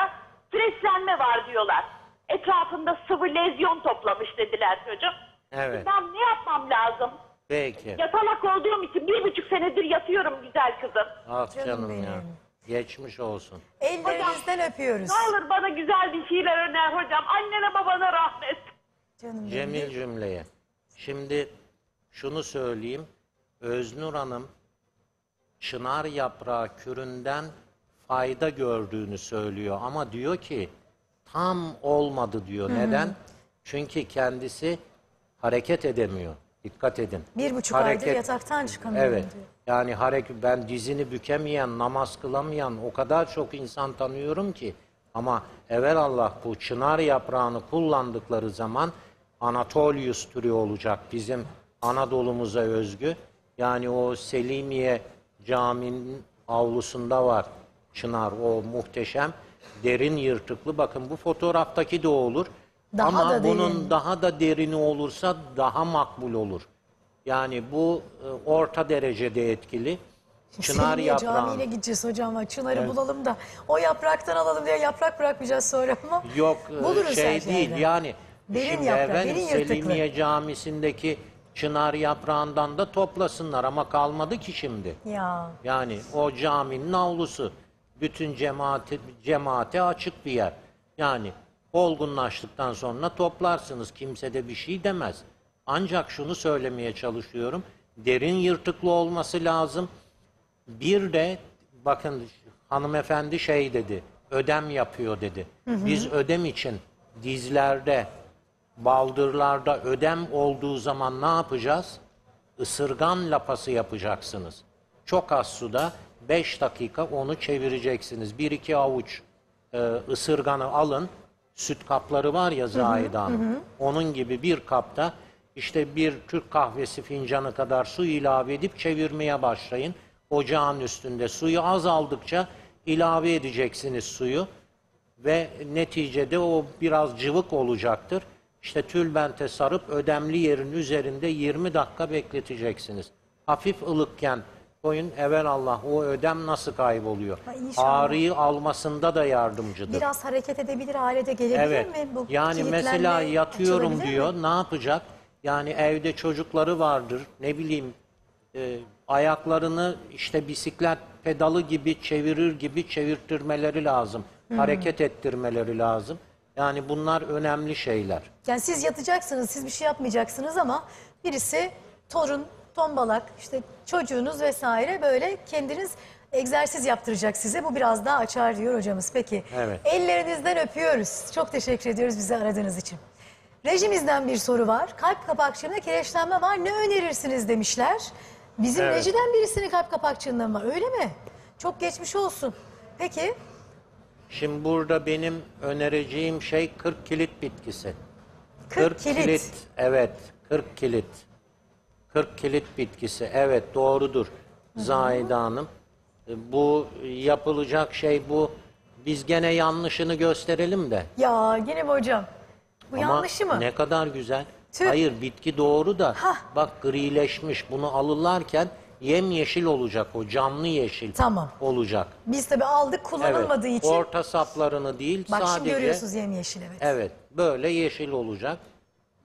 kireçlenme var diyorlar. Etrafında sıvı lezyon toplamış dediler çocuğum. Evet. Ben ne yapmam lazım? Peki. Yatalak olduğum için 1,5 senedir yatıyorum güzel kızım. Ah canım ya. Geçmiş olsun. Ellerinizden hocam, öpüyoruz. Ne olur bana güzel bir şeyler öner hocam. Annene babana rahmet. Canım Cemil benim. Cümleye. Şimdi şunu söyleyeyim. Öznur Hanım çınar yaprağı küründen fayda gördüğünü söylüyor. Ama diyor ki tam olmadı diyor. Hı-hı. Neden? Çünkü kendisi hareket edemiyor. Dikkat edin. 1,5 aydır yataktan çıkamıyor. Evet. Diyor. Yani ben dizini bükemeyen, namaz kılamayan o kadar çok insan tanıyorum ki. Ama evelallah bu çınar yaprağını kullandıkları zaman Anatolius türü olacak bizim Anadolu'muza özgü. Yani o Selimiye caminin avlusunda var çınar. O muhteşem derin yırtıklı. Bakın bu fotoğraftaki de olur. Ama bunun daha da derini olursa daha makbul olur. Yani bu orta derecede etkili. Çınar yaprağı. Camiye gideceğiz hocam. Çınarı bulalım da o yapraktan alalım diye yaprak bırakmayacağız sonra ama. Yok buluruz şey değil yerden. Yani. Derin yaprak, derin yırtıklı. Selimiye camisindeki çınar yaprağından da toplasınlar ama kalmadı ki şimdi. Ya. Yani o caminin avlusu. Bütün cemaate açık bir yer. Yani olgunlaştıktan sonra toplarsınız. Kimse de bir şey demez. Ancak şunu söylemeye çalışıyorum. Derin yırtıklı olması lazım. Bir de bakın hanımefendi dedi. Ödem yapıyor dedi. Hı hı. Biz ödem için dizlerde, baldırlarda ödem olduğu zaman ne yapacağız? Isırgan lapası yapacaksınız. Çok az suda 5 dakika onu çevireceksiniz. 1-2 avuç ısırganı alın. Süt kapları var ya Zahide Hanım. Onun gibi bir kapta işte bir Türk kahvesi fincanı kadar su ilave edip çevirmeye başlayın. Ocağın üstünde suyu azaldıkça ilave edeceksiniz suyu. Ve neticede o biraz cıvık olacaktır. İşte tülbente sarıp ödemli yerin üzerinde 20 dakika bekleteceksiniz. Hafif ılıkken koyun, evelallah o ödem nasıl kayboluyor? Ağrıyı almasında da yardımcıdır. Biraz hareket edebilir hale de gelebilir mi? Bu yani mesela yatıyorum diyor, ne yapacak? Yani evde çocukları vardır, ne bileyim ayaklarını işte bisiklet pedalı gibi çevirir gibi çevirttirmeleri lazım. Hareket ettirmeleri lazım. Yani bunlar önemli şeyler. Yani siz yatacaksınız, siz bir şey yapmayacaksınız ama birisi torun, tombalak, işte çocuğunuz vesaire böyle kendiniz egzersiz yaptıracak size. Bu biraz daha açar diyor hocamız. Peki, ellerinizden öpüyoruz. Çok teşekkür ediyoruz bizi aradığınız için. Rejimizden bir soru var. Kalp kapakçığında kireçlenme var. Ne önerirsiniz demişler. Bizim rejiden birisinin kalp kapakçığında mı var? Öyle mi? Çok geçmiş olsun. Peki. Şimdi burada benim önereceğim şey 40 kilit bitkisi. 40 kilit. Evet, 40 kilit. 40 kilit bitkisi. Evet, doğrudur Zahide Hanım. Bu yapılacak şey bu. Biz gene yanlışını gösterelim de. Ya gene mi hocam? Bu yanlışı mı? Ne kadar güzel. Tüm. Hayır, bitki doğru da bak grileşmiş. Bunu alırlarken yemyeşil olacak o, canlı yeşil olacak. Biz tabi aldık kullanılmadığı için. Orta saplarını değil bak, sadece. Bak şimdi görüyorsunuz yemyeşil Evet, böyle yeşil olacak.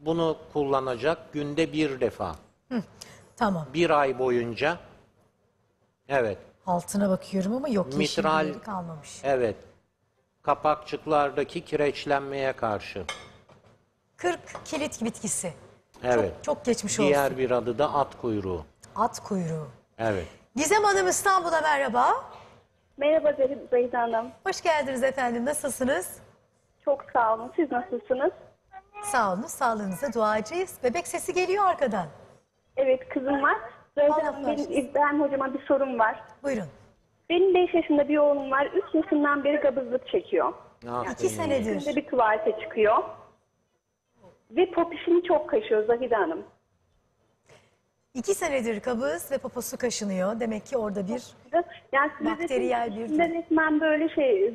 Bunu kullanacak günde 1 defa. Hı. Tamam. 1 ay boyunca. Evet. Altına bakıyorum ama yok yeşil kalmamış. Evet. Kapakçıklardaki kireçlenmeye karşı. 40 kilit bitkisi. Evet. Çok geçmiş olsun. Diğer bir adı da at kuyruğu. At kuyruğu. Evet. Gizem Hanım İstanbul'a merhaba. Merhaba Zahide Hanım. Hoş geldiniz efendim. Nasılsınız? Çok sağ olun. Siz nasılsınız? Sağ olun. Sağlığınıza duacıyız. Bebek sesi geliyor arkadan. Evet, kızım var. Zahide Hanım, benim İbrahim hocama bir sorum var. Buyurun. Benim 5 yaşında bir oğlum var. 3 yaşından beri kabızlık çekiyor. 2 senedir. Şimdi bir tuvalete çıkıyor. Ve popişini çok kaşıyor Zahide Hanım. 2 senedir kabız ve poposu kaşınıyor. Demek ki orada bir yani bakteriyel bir... Yani resmen böyle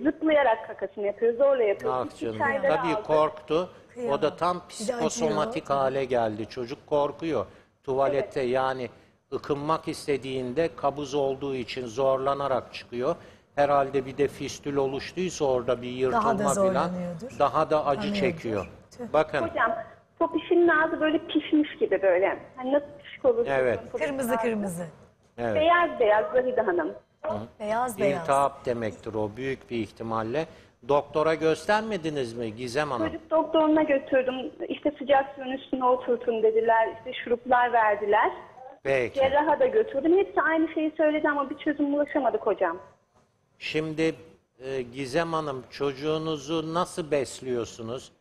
zıplayarak kakasını yapıyor, zorla yapıyor. Tabii aldı. Korktu. Kıyamam. O da tam psikosomatik hale geldi. Çocuk korkuyor. Tuvalette yani ıkınmak istediğinde kabız olduğu için zorlanarak çıkıyor. Herhalde bir de fistül oluştuysa orada bir yırtılma falan daha da acı çekiyor. Bakın. Hocam popişinin ağzı böyle pişmiş gibi böyle. Hani nasıl pişik olur? Evet. Kırmızı kırmızı. Evet. Beyaz beyaz Zahide Hanım. Hı. Beyaz beyaz. İltihap demektir o büyük bir ihtimalle. Doktora göstermediniz mi Gizem Hanım? Çocuk doktoruna götürdüm. İşte sıcak suyun üstüne oturtun dediler. İşte şuruplar verdiler. Peki. Cerraha da götürdüm. Hepsi aynı şeyi söyledi ama bir çözüm ulaşamadık hocam. Şimdi Gizem Hanım çocuğunuzu nasıl besliyorsunuz?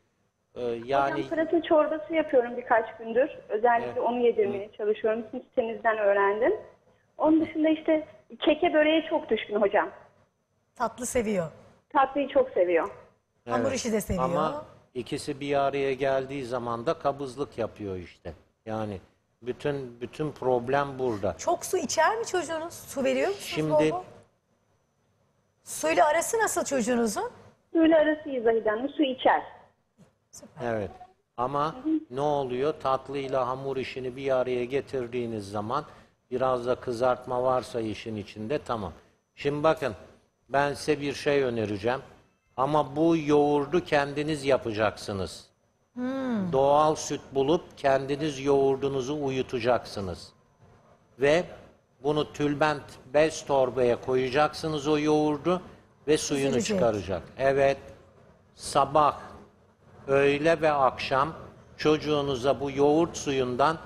Yani... Hocam pırasa çorbası yapıyorum birkaç gündür. Özellikle onu yedirmeye çalışıyorum. Sizden öğrendim. Onun dışında işte keke böreğe çok düşkün hocam. Tatlı seviyor. Tatlıyı çok seviyor. Evet. Hamur işi de seviyor. Ama ikisi bir araya geldiği zaman da kabızlık yapıyor işte. Yani bütün problem burada. Çok su içer mi çocuğunuz? Su veriyor musunuz? Şimdi suyla arası nasıl çocuğunuzun? Suyla arası Zahide'nin su içer. Süper. Evet. Ama ne oluyor? Tatlıyla hamur işini bir araya getirdiğiniz zaman biraz da kızartma varsa işin içinde tamam. Şimdi bakın ben size bir şey önereceğim. Ama bu yoğurdu kendiniz yapacaksınız. Hmm. Doğal süt bulup kendiniz yoğurdunuzu uyutacaksınız. Ve bunu tülbent bez torbaya koyacaksınız o yoğurdu ve suyunu çıkaracak. Evet. Sabah, öğle ve akşam çocuğunuza bu yoğurt suyundan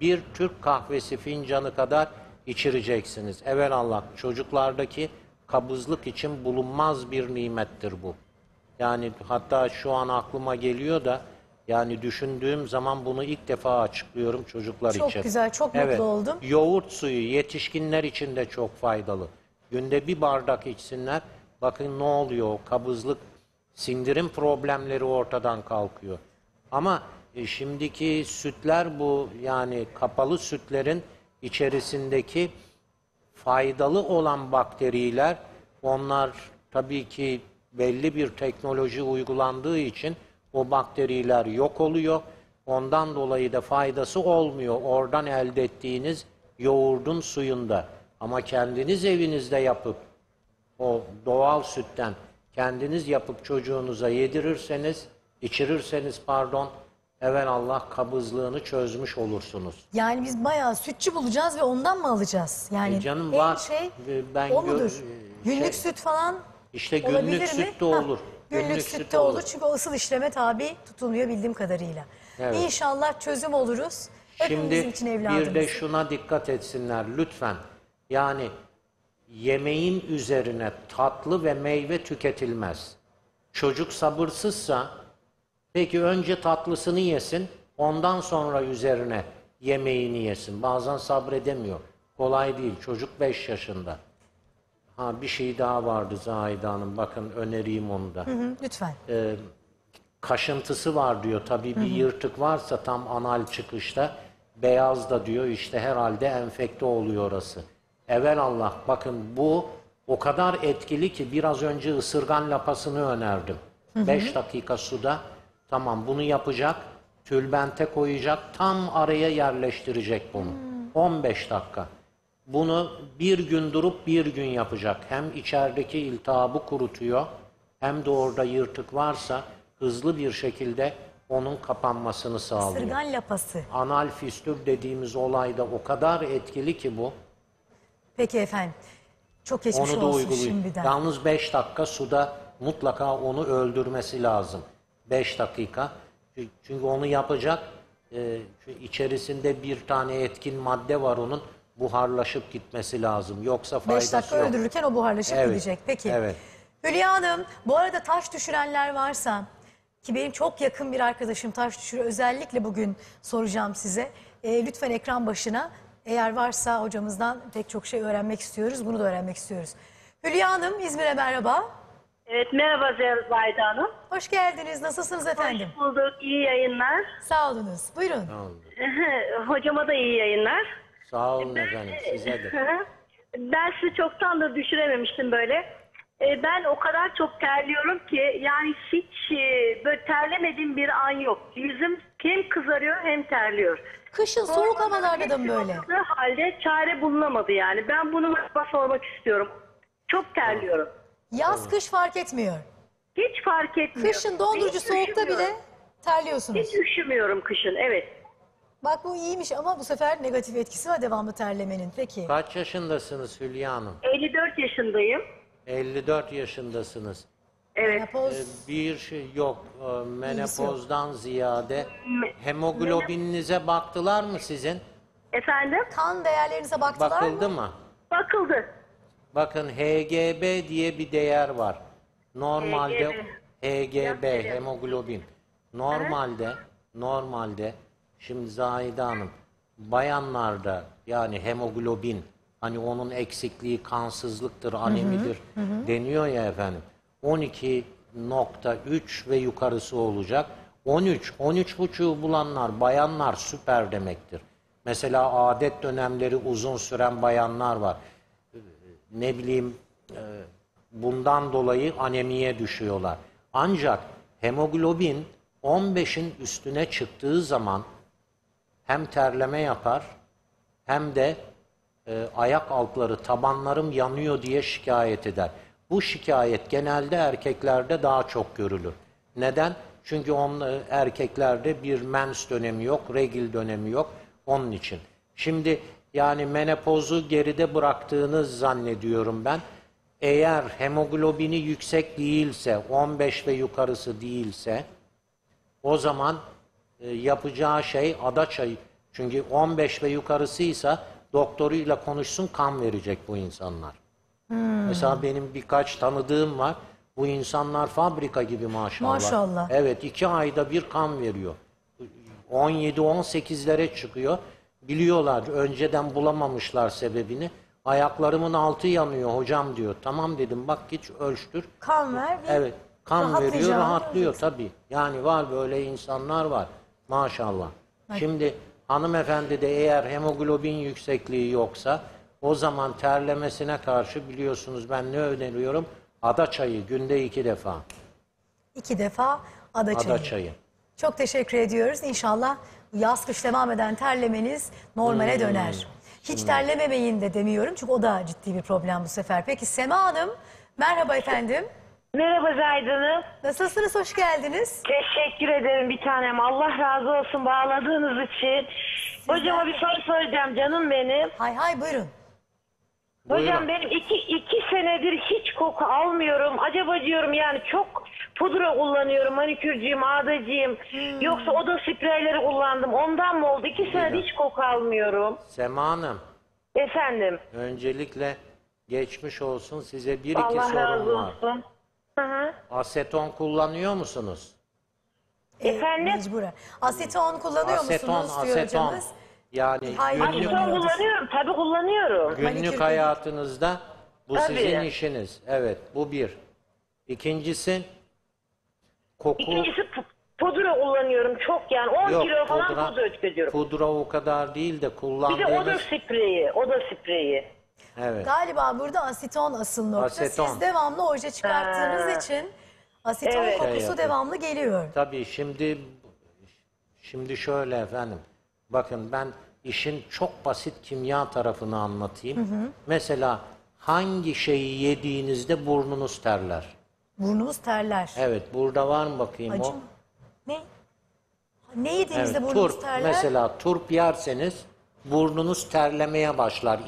bir Türk kahvesi fincanı kadar içireceksiniz. Evelallah çocuklardaki kabızlık için bulunmaz bir nimettir bu. Yani hatta şu an aklıma geliyor da yani düşündüğüm zaman bunu ilk defa açıklıyorum çocuklar için. Çok güzel, çok mutlu oldum. Yoğurt suyu yetişkinler için de çok faydalı. Günde bir bardak içsinler. Bakın ne oluyor, kabızlık, sindirim problemleri ortadan kalkıyor. Ama şimdiki sütler bu yani kapalı sütlerin içerisindeki faydalı olan bakteriler, onlar tabii ki belli bir teknoloji uygulandığı için o bakteriler yok oluyor. Ondan dolayı da faydası olmuyor oradan elde ettiğiniz yoğurdun suyunda. Ama kendiniz evinizde yapıp o doğal sütten kendiniz yapıp çocuğunuza yedirirseniz, içirirseniz pardon, evelallah kabızlığını çözmüş olursunuz. Yani biz bayağı sütçü bulacağız ve ondan mı alacağız? Yani canım var. Şey, ben o mudur? Günlük süt falan işte günlük süt de olur. Günlük süt de olur çünkü o ısıl işleme tabi tutulmuyor bildiğim kadarıyla. Evet. İnşallah çözüm oluruz. Şimdi bir de şuna dikkat etsinler lütfen. Yani yemeğin üzerine tatlı ve meyve tüketilmez. Çocuk sabırsızsa peki önce tatlısını yesin, ondan sonra üzerine yemeğini yesin. Bazen sabredemiyor. Kolay değil. Çocuk 5 yaşında. Ha bir şey daha vardı Zahide Hanım. Bakın önereyim onu da. Hı hı, lütfen. Kaşıntısı var diyor. Tabii bir yırtık varsa tam anal çıkışta. Beyaz da diyor işte herhalde enfekte oluyor orası. Evelallah bakın bu o kadar etkili ki biraz önce ısırgan lapasını önerdim. 5 dakika suda. Tamam bunu yapacak, tülbente koyacak, tam araya yerleştirecek bunu. 15 dakika. Bunu bir gün durup bir gün yapacak. Hem içerideki iltihabı kurutuyor, hem de orada yırtık varsa hızlı bir şekilde onun kapanmasını sağlıyor. Isırgan lapası. Anal fistül dediğimiz olayda o kadar etkili ki bu. Peki efendim, çok geçmiş olsun şimdiden. Yalnız 5 dakika suda mutlaka onu öldürmesi lazım. 5 dakika. Çünkü onu yapacak içerisinde bir tane etkin madde var onun. Buharlaşıp gitmesi lazım. Yoksa faydası yok. 5 dakika öldürürken o buharlaşıp gidecek. Peki. Evet. Hülya Hanım, bu arada taş düşürenler varsa, ki benim çok yakın bir arkadaşım taş düşürüyor. Özellikle bugün soracağım size. Lütfen ekran başına, eğer varsa hocamızdan pek çok şey öğrenmek istiyoruz. Bunu da öğrenmek istiyoruz. Hülya Hanım, İzmir'e merhaba. Evet, merhaba Zahide Hanım. Hoş geldiniz. Nasılsınız efendim? Hoş bulduk. İyi yayınlar. Sağ olunuz. Buyurun. Sağ olun. Hocama da iyi yayınlar. Sağ olun efendim, size de. Ben sizi çoktandır düşürememiştim böyle. Ben o kadar çok terliyorum ki, yani hiç böyle terlemediğim bir an yok. Yüzüm hem kızarıyor hem terliyor. Kışın soğuk havalarda da böyle? Halde çare bulunamadı yani. Ben bunu sormak istiyorum. Çok terliyorum. Yaz kış fark etmiyor. Hiç fark etmiyor. Kışın dondurucu soğukta bile terliyorsunuz. Hiç üşümüyorum kışın, evet. Bak bu iyiymiş ama bu sefer negatif etkisi var devamlı terlemenin. Peki. Kaç yaşındasınız Hülya Hanım? 54 yaşındayım. 54 yaşındasınız. Evet. Menopoz... bir şey yok. Menopozdan ziyade hemoglobininize baktılar mı sizin? Efendim? Kan değerlerinize baktılar mı? Bakıldı mı? Bakıldı. Bakın HGB diye bir değer var. Normalde HGB hemoglobin. Normalde şimdi Zahide Hanım, bayanlarda yani hemoglobin, hani onun eksikliği kansızlıktır, anemidir deniyor ya efendim. 12.3 ve yukarısı olacak. 13.5'u bulanlar, bayanlar süper demektir. Mesela adet dönemleri uzun süren bayanlar var. Ne bileyim, bundan dolayı anemiye düşüyorlar. Ancak hemoglobin 15'in üstüne çıktığı zaman hem terleme yapar hem de ayak altları, tabanlarım yanıyor diye şikayet eder. Bu şikayet genelde erkeklerde daha çok görülür. Neden? Çünkü erkeklerde bir mens dönemi yok, regl dönemi yok. Onun için. Şimdi yani menopozu geride bıraktığını zannediyorum ben. Eğer hemoglobini yüksek değilse, 15 ve yukarısı değilse, o zaman... yapacağı şey adaçayı. Çünkü 15 ve yukarısıysa doktoruyla konuşsun, kan verecek bu insanlar. Mesela benim birkaç tanıdığım var. Bu insanlar fabrika gibi maşallah. Maşallah. Evet, 2 ayda bir kan veriyor. 17-18'lere çıkıyor. Biliyorlar, önceden bulamamışlar sebebini. Ayaklarımın altı yanıyor hocam diyor. Tamam dedim, bak git ölçtür. Kan ver. Evet, kan veriyor, rahatlıyor tabii. Yani var böyle insanlar var. Maşallah. Hayır. Şimdi hanımefendi de eğer hemoglobin yüksekliği yoksa, o zaman terlemesine karşı biliyorsunuz ben ne öneriyorum? Adaçayı günde 2 defa. 2 defa adaçayı. Çok teşekkür ediyoruz. İnşallah yaz kış devam eden terlemeniz normale döner. Hiç terlememeyin de demiyorum çünkü o da ciddi bir problem bu sefer. Peki Sema Hanım, merhaba efendim. Merhaba Zahide Hanım. Nasılsınız? Hoş geldiniz. Teşekkür ederim bir tanem. Allah razı olsun bağladığınız için. Sizden... Hocama bir soru soracağım canım benim. Hay hay, buyurun. Hocam benim iki senedir hiç koku almıyorum. Acaba diyorum yani çok pudra kullanıyorum. Manikürcüyüm, ağdacıyım. Yoksa oda spreyleri kullandım. Ondan mı oldu? 2 senedir hiç koku almıyorum. Sema Hanım. Efendim. Öncelikle geçmiş olsun size, bir Allah iki sorun var. Olsun. Aseton kullanıyor musunuz? Efendim? Mecburen. Aseton kullanıyor musunuz diyor hocamız. Yani günlük, kullanıyorum, tabii kullanıyorum. Günlük hayatınızda bu tabii sizin işiniz. Evet, bu bir. İkincisi koku. İkincisi pudra kullanıyorum çok yani 10 kilo falan pudra ötüyorum. Pudra o kadar değil de kullandığınız. Bir de oda spreyi, Evet. Galiba burada aseton asıl nokta. Aseton. Siz devamlı oje çıkarttığınız için aseton kokusu devamlı geliyor. Tabii şimdi şöyle efendim. Bakın ben işin çok basit kimya tarafını anlatayım. Mesela hangi şeyi yediğinizde burnunuz terler? Burnumuz terler. Evet, burada var mı bakayım o? Ne? Ne yediğinizde burnunuz terler? Mesela turp yerseniz burnunuz terlemeye başlar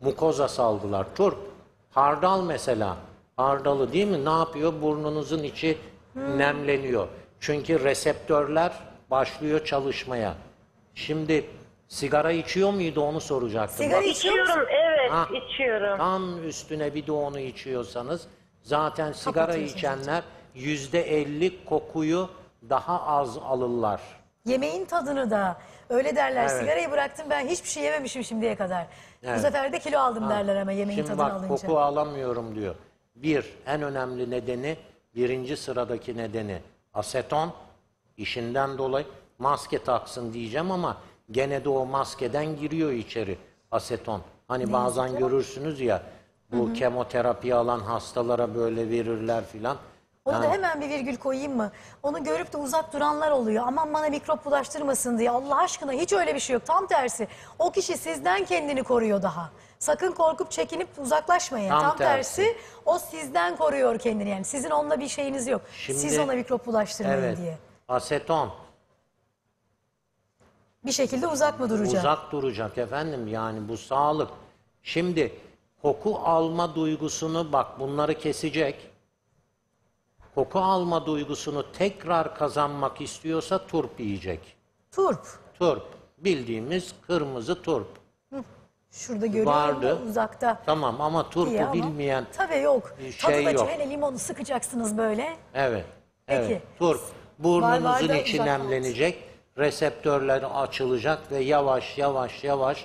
Mukoza salgılar. Turp, hardal mesela. Hardalı değil mi? Ne yapıyor? Burnunuzun içi nemleniyor. Çünkü reseptörler başlıyor çalışmaya. Şimdi sigara içiyor muydu onu soracaktım. Sigara içiyorum, evet, ha, içiyorum. Tam üstüne bir de onu içiyorsanız zaten sigara içenler %50 kokuyu daha az alırlar. Yemeğin tadını da öyle derler. Evet. Sigarayı bıraktım ben, hiçbir şey yememişim şimdiye kadar. Evet. Bu sefer de kilo aldım, ha, derler ama yemeğin şimdi tadını bak, alınca. Şimdi koku alamıyorum diyor. Bir, en önemli nedeni, birinci sıradaki nedeni aseton işinden dolayı. Maske taksın diyeceğim ama gene de o maskeden giriyor içeri aseton. Hani ne bazen istedim, görürsünüz ya bu, hı hı, kemoterapi alan hastalara böyle verirler filan. Onu yani, da hemen bir virgül koyayım mı? Onu görüp de uzak duranlar oluyor. Aman bana mikrop bulaştırmasın diye. Allah aşkına hiç öyle bir şey yok. Tam tersi. O kişi sizden kendini koruyor daha. Sakın korkup çekinip uzaklaşmayın. Tam tersi o sizden koruyor kendini. Yani sizin onunla bir şeyiniz yok. Şimdi, siz ona mikrop bulaştırmayın, evet, diye. Aseton. Bir şekilde uzak mı duracak? Uzak duracak efendim, yani bu sağlık. Şimdi koku alma duygusunu, bak bunları kesecek. Koku alma duygusunu tekrar kazanmak istiyorsa turp yiyecek. Turp? Turp. Bildiğimiz kırmızı turp. Hı. Şurada görüyorum uzakta. Tamam ama turpu ama bilmeyen tabii yok. Şey yok. Hele limonu sıkacaksınız böyle. Evet. Evet. Peki. Turp burnunuzun içi nemlenecek. Reseptörler açılacak ve yavaş yavaş yavaş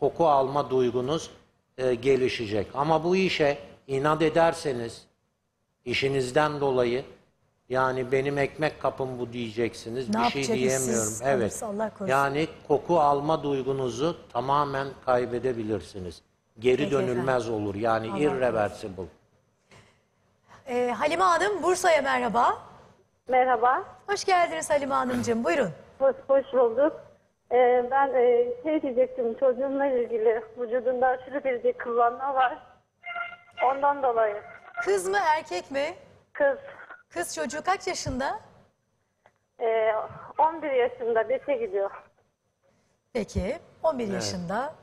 koku alma duygunuz gelişecek. Ama bu işe inat ederseniz işinizden dolayı, yani benim ekmek kapım bu diyeceksiniz, ne bir şey diyemiyorum. Siz, evet. Allah korusun. Yani koku alma duygunuzu tamamen kaybedebilirsiniz. Geri dönülmez olur yani, irreversible. Halime Hanım, Bursa'ya merhaba. Merhaba. Hoş geldiniz Halime Hanımcığım, buyurun. Hoş bulduk. Ben şey diyecektim, çocuğumla ilgili vücudunda aşırı bir kıllanma var. Ondan dolayı. Kız mı erkek mi? Kız. Kız çocuğu kaç yaşında? 11 yaşında, 5'e gidiyor. Peki, 11 evet, yaşında.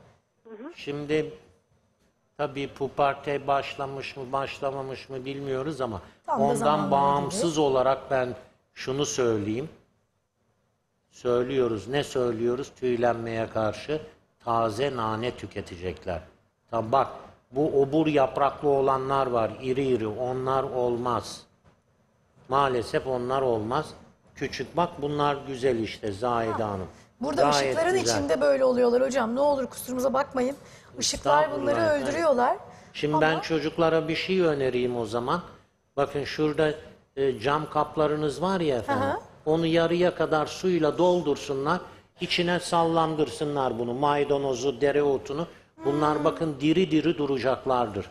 Hı hı. Şimdi tabii puberte başlamış mı başlamamış mı bilmiyoruz ama tam ondan bağımsız gibi olarak ben şunu söyleyeyim. Söylüyoruz, ne söylüyoruz? Tüylenmeye karşı taze nane tüketecekler. Tam bak, bu obur yapraklı olanlar var, iri iri, onlar olmaz. Maalesef onlar olmaz. Küçük bak, bunlar güzel işte Zahide Hanım. Burada gayet ışıkların güzel içinde böyle oluyorlar hocam. Ne olur kusurumuza bakmayın. Işıklar bunları öldürüyorlar. Şimdi ama ben çocuklara bir şey önereyim o zaman. Bakın şurada cam kaplarınız var ya efendim. Aha. Onu yarıya kadar suyla doldursunlar. İçine sallandırsınlar bunu. Maydanozu, dereotunu. Bunlar bakın diri diri duracaklardır.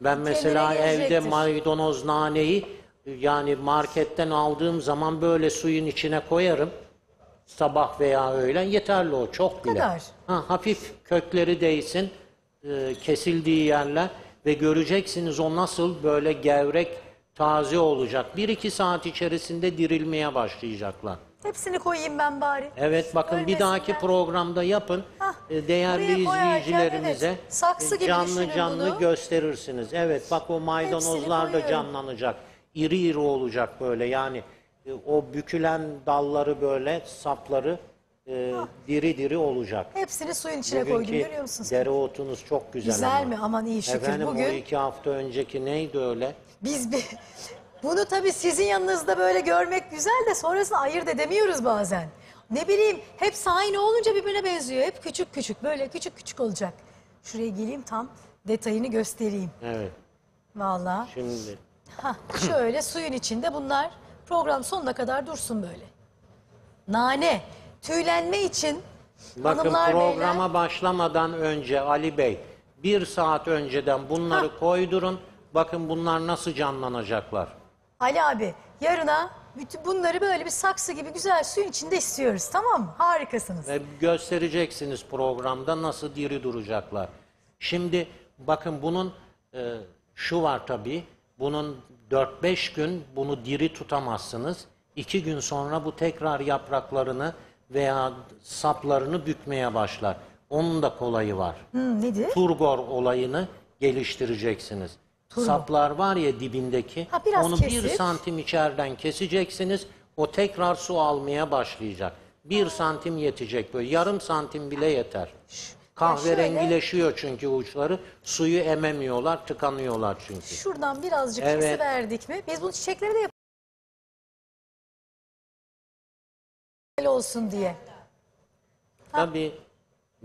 Ben mesela evde maydanoz, naneyi yani marketten aldığım zaman böyle suyun içine koyarım. Sabah veya öğlen yeterli o. Çok bile. Ha, hafif kökleri değsin. Kesildiği yerler. Ve göreceksiniz o nasıl böyle gevrek, taze olacak. 1-2 saat içerisinde dirilmeye başlayacaklar. Hepsini koyayım ben bari. Evet bakın, ölmesinler. Bir dahaki programda yapın. Hah, değerli izleyicilerimize evet, saksı gibi canlı bunu gösterirsiniz. Evet bak, o maydanozlar da canlanacak. İri iri olacak böyle yani. O bükülen dalları böyle, sapları diri diri olacak. Hepsini suyun içine koydum, görüyor musunuz? Dereotunuz çok güzel. Güzel ama mi? Aman iyi şükür. Efendim, bugün o 2 hafta önceki neydi öyle? Biz bunu tabii sizin yanınızda böyle görmek güzel de sonrasında ayırt edemiyoruz bazen. Ne bileyim, hepsi aynı olunca birbirine benziyor. Hep küçük küçük, böyle küçük küçük olacak. Şuraya geleyim, tam detayını göstereyim. Evet. Vallahi. Şimdi. Hah, şöyle suyun içinde bunlar program sonuna kadar dursun böyle. Nane, tüylenme için. Bakın hanımlar, programa beyler, başlamadan önce Ali Bey 1 saat önceden bunları koydurun. Bakın bunlar nasıl canlanacaklar. Ali abi, yarına bütün bunları böyle bir saksı gibi güzel suyun içinde istiyoruz, tamam mı? Harikasınız. Ve göstereceksiniz programda nasıl diri duracaklar. Şimdi bakın bunun şu var tabii. Bunun 4-5 gün bunu diri tutamazsınız. 2 gün sonra bu tekrar yapraklarını veya saplarını bükmeye başlar. Onun da kolayı var. Hmm, nedir? Turgor olayını geliştireceksiniz. Saplar var ya dibindeki, onu 1 santim içeriden keseceksiniz, o tekrar su almaya başlayacak. 1 santim yetecek, böyle yarım santim bile yeter. Kahverengileşiyor çünkü uçları. Suyu ememiyorlar, tıkanıyorlar çünkü. Şuradan birazcık kesi verdik mi? Biz bunu çiçekleri de yapıyoruz. Olsun diye. Tabii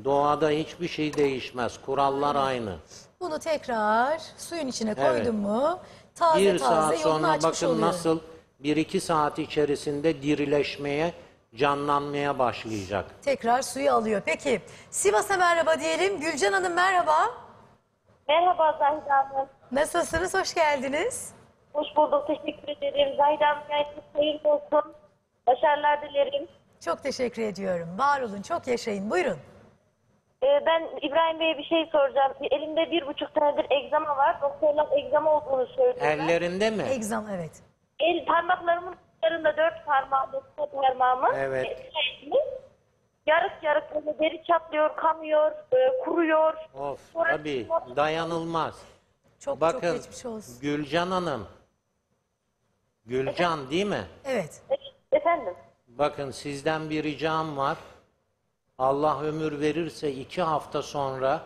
doğada hiçbir şey değişmez. Kurallar aynı. Bunu tekrar suyun içine koydum mu? Taze taze yolunu açmış oluyor. Bir saat sonra bakın nasıl 1-2 saat içerisinde dirileşmeye, canlanmaya başlayacak. Tekrar suyu alıyor. Peki Sivas'a merhaba diyelim. Gülcan Hanım merhaba. Merhaba Zahide Hanım. Nasılsınız? Hoş geldiniz. Hoş bulduk. Teşekkür ederim. Zahide Hanım hayırlı olsun. Başarılar dilerim. Çok teşekkür ediyorum. Var olun. Çok yaşayın. Buyurun. Ben İbrahim Bey'e bir şey soracağım. Elimde 1,5 senedir egzama var. Doktorlar egzama olduğunu söylüyorlar. Ellerinde mi? Egzama evet. El parmaklarımın arasında 4 parmağım, 4 parmağımı. Evet. Yarık yarık böyle deri çatlıyor, kanıyor, kuruyor. Of tabii dayanılmaz. Çok bakın, çok geçmiş olsun. Bakın Gülcan Hanım. Gülcan değil mi? Evet. Efendim? Bakın sizden bir ricam var. Allah ömür verirse 2 hafta sonra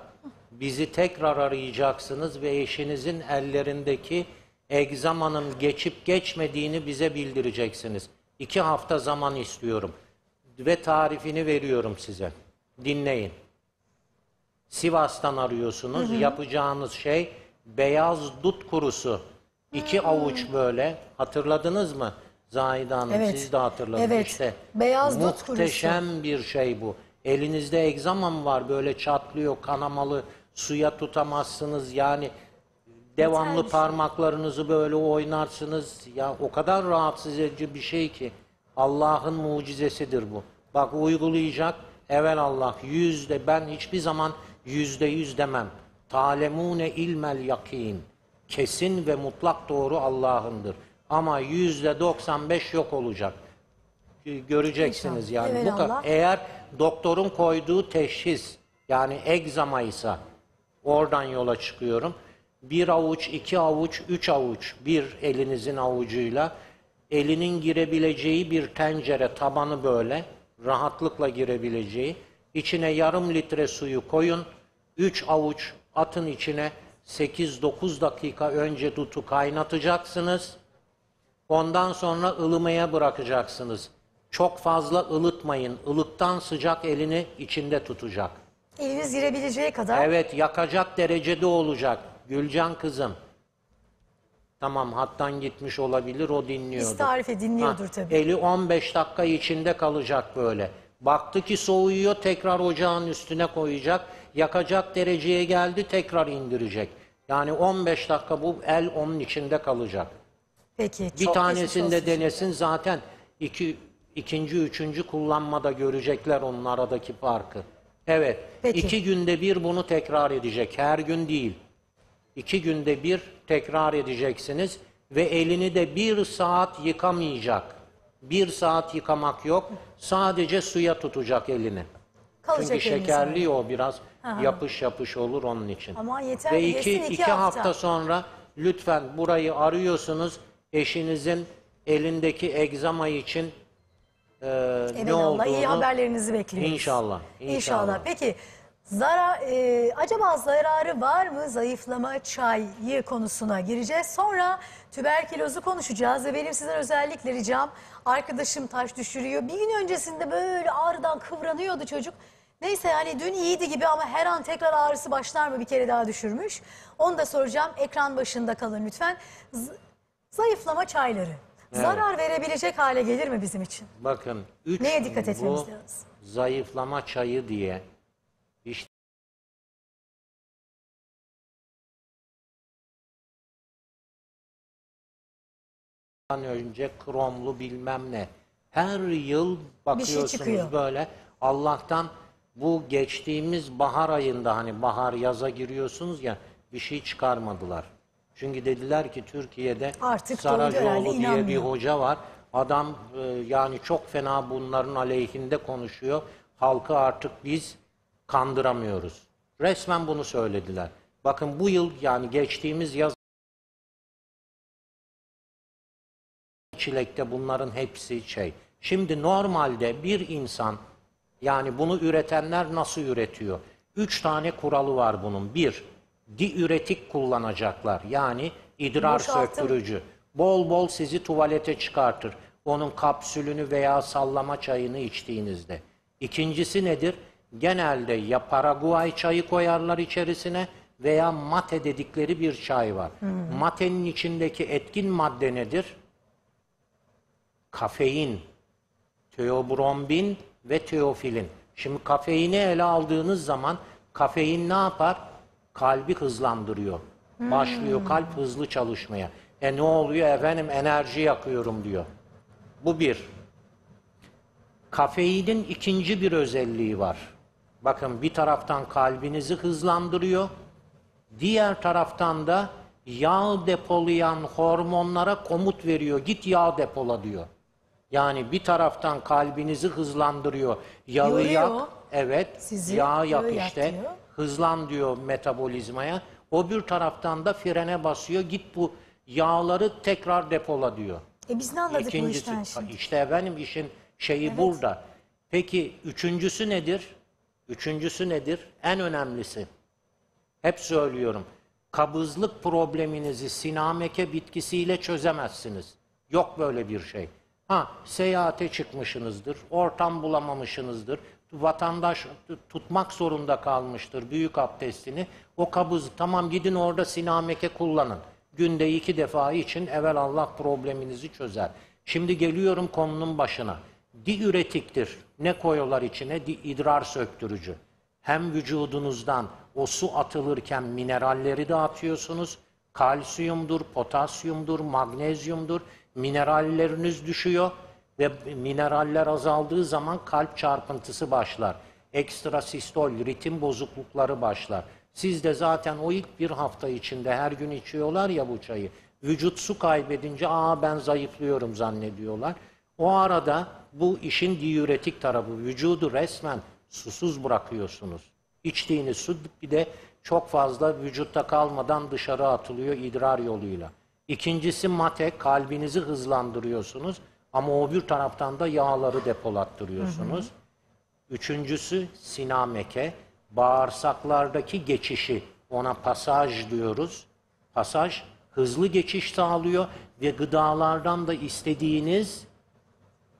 bizi tekrar arayacaksınız ve eşinizin ellerindeki egzamanın geçip geçmediğini bize bildireceksiniz. 2 hafta zaman istiyorum. Ve tarifini veriyorum size. Dinleyin. Sivas'tan arıyorsunuz. Hı hı. Yapacağınız şey beyaz dut kurusu. 2 avuç böyle. Hatırladınız mı? Zahide Hanım siz de hatırladınız işte. Beyaz dut kurusu. Muhteşem bir şey bu. Elinizde egzama mı var böyle çatlıyor, kanamalı, suya tutamazsınız yani devamlı parmaklarınızı böyle oynarsınız. Ya o kadar rahatsız edici bir şey ki Allah'ın mucizesidir bu. Bak uygulayacak evelallah ben hiçbir zaman %100 demem. Talemune ilmel yakin. Kesin ve mutlak doğru Allah'ındır. Ama %95 yok olacak. Göreceksiniz yani. Eğer doktorun koyduğu teşhis yani egzamaysa oradan yola çıkıyorum. 1 avuç, 2 avuç, 3 avuç bir elinizin avucuyla elinin girebileceği bir tencere tabanı böyle rahatlıkla girebileceği içine yarım litre suyu koyun 3 avuç atın içine 8-9 dakika önce dutu kaynatacaksınız. Ondan sonra ılımaya bırakacaksınız. Çok fazla ılıtmayın. Ilıktan sıcak elini içinde tutacak. Eliniz girebileceği kadar. Evet yakacak derecede olacak. Gülcan kızım. Tamam hattan gitmiş olabilir o dinliyordur. Biz tarife dinliyordur tabii. Eli 15 dakika içinde kalacak böyle. Baktı ki soğuyor tekrar ocağın üstüne koyacak. Yakacak dereceye geldi tekrar indirecek. Yani 15 dakika bu el onun içinde kalacak. Peki, bir tanesini de denesin zaten ikinci, üçüncü kullanmada görecekler onun aradaki farkı. Evet. Peki. 2 günde bir bunu tekrar edecek. Her gün değil. 2 günde bir tekrar edeceksiniz ve elini de 1 saat yıkamayacak. 1 saat yıkamak yok. Sadece suya tutacak elini. Kalacak çünkü şekerli o biraz. Aha. Yapış yapış olur onun için. Ama yeter. Ve iki hafta sonra lütfen burayı arıyorsunuz. Eşinizin elindeki egzama için ne olduğunu iyi haberlerinizi bekliyoruz. İnşallah. İnşallah. Peki acaba zararı var mı zayıflama çayı konusuna gireceğiz. Sonra tüberkülozu konuşacağız ve benim sizden özellikle ricam arkadaşım taş düşürüyor. Bir gün öncesinde böyle ağrıdan kıvranıyordu çocuk. Neyse yani dün iyiydi gibi ama her an tekrar ağrısı başlar mı bir kere daha düşürmüş. Onu da soracağım. Ekran başında kalın lütfen. Zayıflama çayları. Evet. Zarar verebilecek hale gelir mi bizim için? Bakın. Neye dikkat etmemiz lazım? Zayıflama çayı diye. İşte önce kromlu bilmem ne. Her yıl bakıyorsunuz böyle. Allah'tan bu geçtiğimiz bahar ayında hani bahar yaza giriyorsunuz ya bir şey çıkarmadılar. Çünkü dediler ki Türkiye'de Saraçoğlu diye bir hoca var. Adam yani çok fena bunların aleyhinde konuşuyor. Halkı artık biz kandıramıyoruz. Resmen bunu söylediler. Bakın bu yıl yani geçtiğimiz yaz çilekte bunların hepsi Şimdi normalde bir insan, yani bunu üretenler nasıl üretiyor? 3 tane kuralı var bunun. 1, diüretik kullanacaklar. Yani idrar söktürücü. Bol bol sizi tuvalete çıkartır. Onun kapsülünü veya sallama çayını içtiğinizde. İkincisi nedir? Genelde ya Paraguay çayı koyarlar içerisine veya mate dedikleri bir çay var. Hmm. Matenin içindeki etkin madde nedir? Kafein, teobrombin ve teofilin. Şimdi kafeini ele aldığınız zaman kafein ne yapar? Kalbi hızlandırıyor. Hmm. Başlıyor kalp hızlı çalışmaya. E ne oluyor efendim? Enerji yakıyorum diyor. Bu bir. Kafeinin ikinci bir özelliği var. Bakın bir taraftan kalbinizi hızlandırıyor. Diğer taraftan da yağ depolayan hormonlara komut veriyor. Git yağ depola diyor. Yani bir taraftan kalbinizi hızlandırıyor. Yağı yoruyor, yak. Evet. Sizi yağ yak işte. Diyor. Hızlan diyor metabolizmaya. O bir taraftan da frene basıyor. Git bu yağları tekrar depola diyor. E biz ne anladık bu işten şimdi? İşte efendim işin şeyi evet, burada. Peki üçüncüsü nedir? Üçüncüsü nedir? En önemlisi. Hep söylüyorum. Kabızlık probleminizi sinameke bitkisiyle çözemezsiniz. Yok böyle bir şey. Ha, seyahate çıkmışsınızdır, ortam bulamamışsınızdır, vatandaş tutmak zorunda kalmıştır büyük abdestini. O kabız, tamam gidin orada sinameke kullanın. Günde 2 defa için evelallah probleminizi çözer. Şimdi geliyorum konunun başına. Diüretiktir. Ne koyuyorlar içine? İdrar söktürücü. Hem vücudunuzdan o su atılırken mineralleri de atıyorsunuz. Kalsiyumdur, potasyumdur, magnezyumdur. Mineralleriniz düşüyor ve mineraller azaldığı zaman kalp çarpıntısı başlar. Ekstrasistol, ritim bozuklukları başlar. Siz de zaten o ilk bir hafta içinde her gün içiyorlar ya bu çayı. Vücut su kaybedince aa ben zayıflıyorum zannediyorlar. O arada bu işin diüretik tarafı, vücudu resmen susuz bırakıyorsunuz. İçtiğiniz su bir de çok fazla vücutta kalmadan dışarı atılıyor idrar yoluyla. İkincisi mate, kalbinizi hızlandırıyorsunuz ama o bir taraftan da yağları depolattırıyorsunuz. Hı hı. Üçüncüsü sinameke, bağırsaklardaki geçişi, ona pasaj diyoruz. Pasaj hızlı geçiş sağlıyor ve gıdalardan da istediğiniz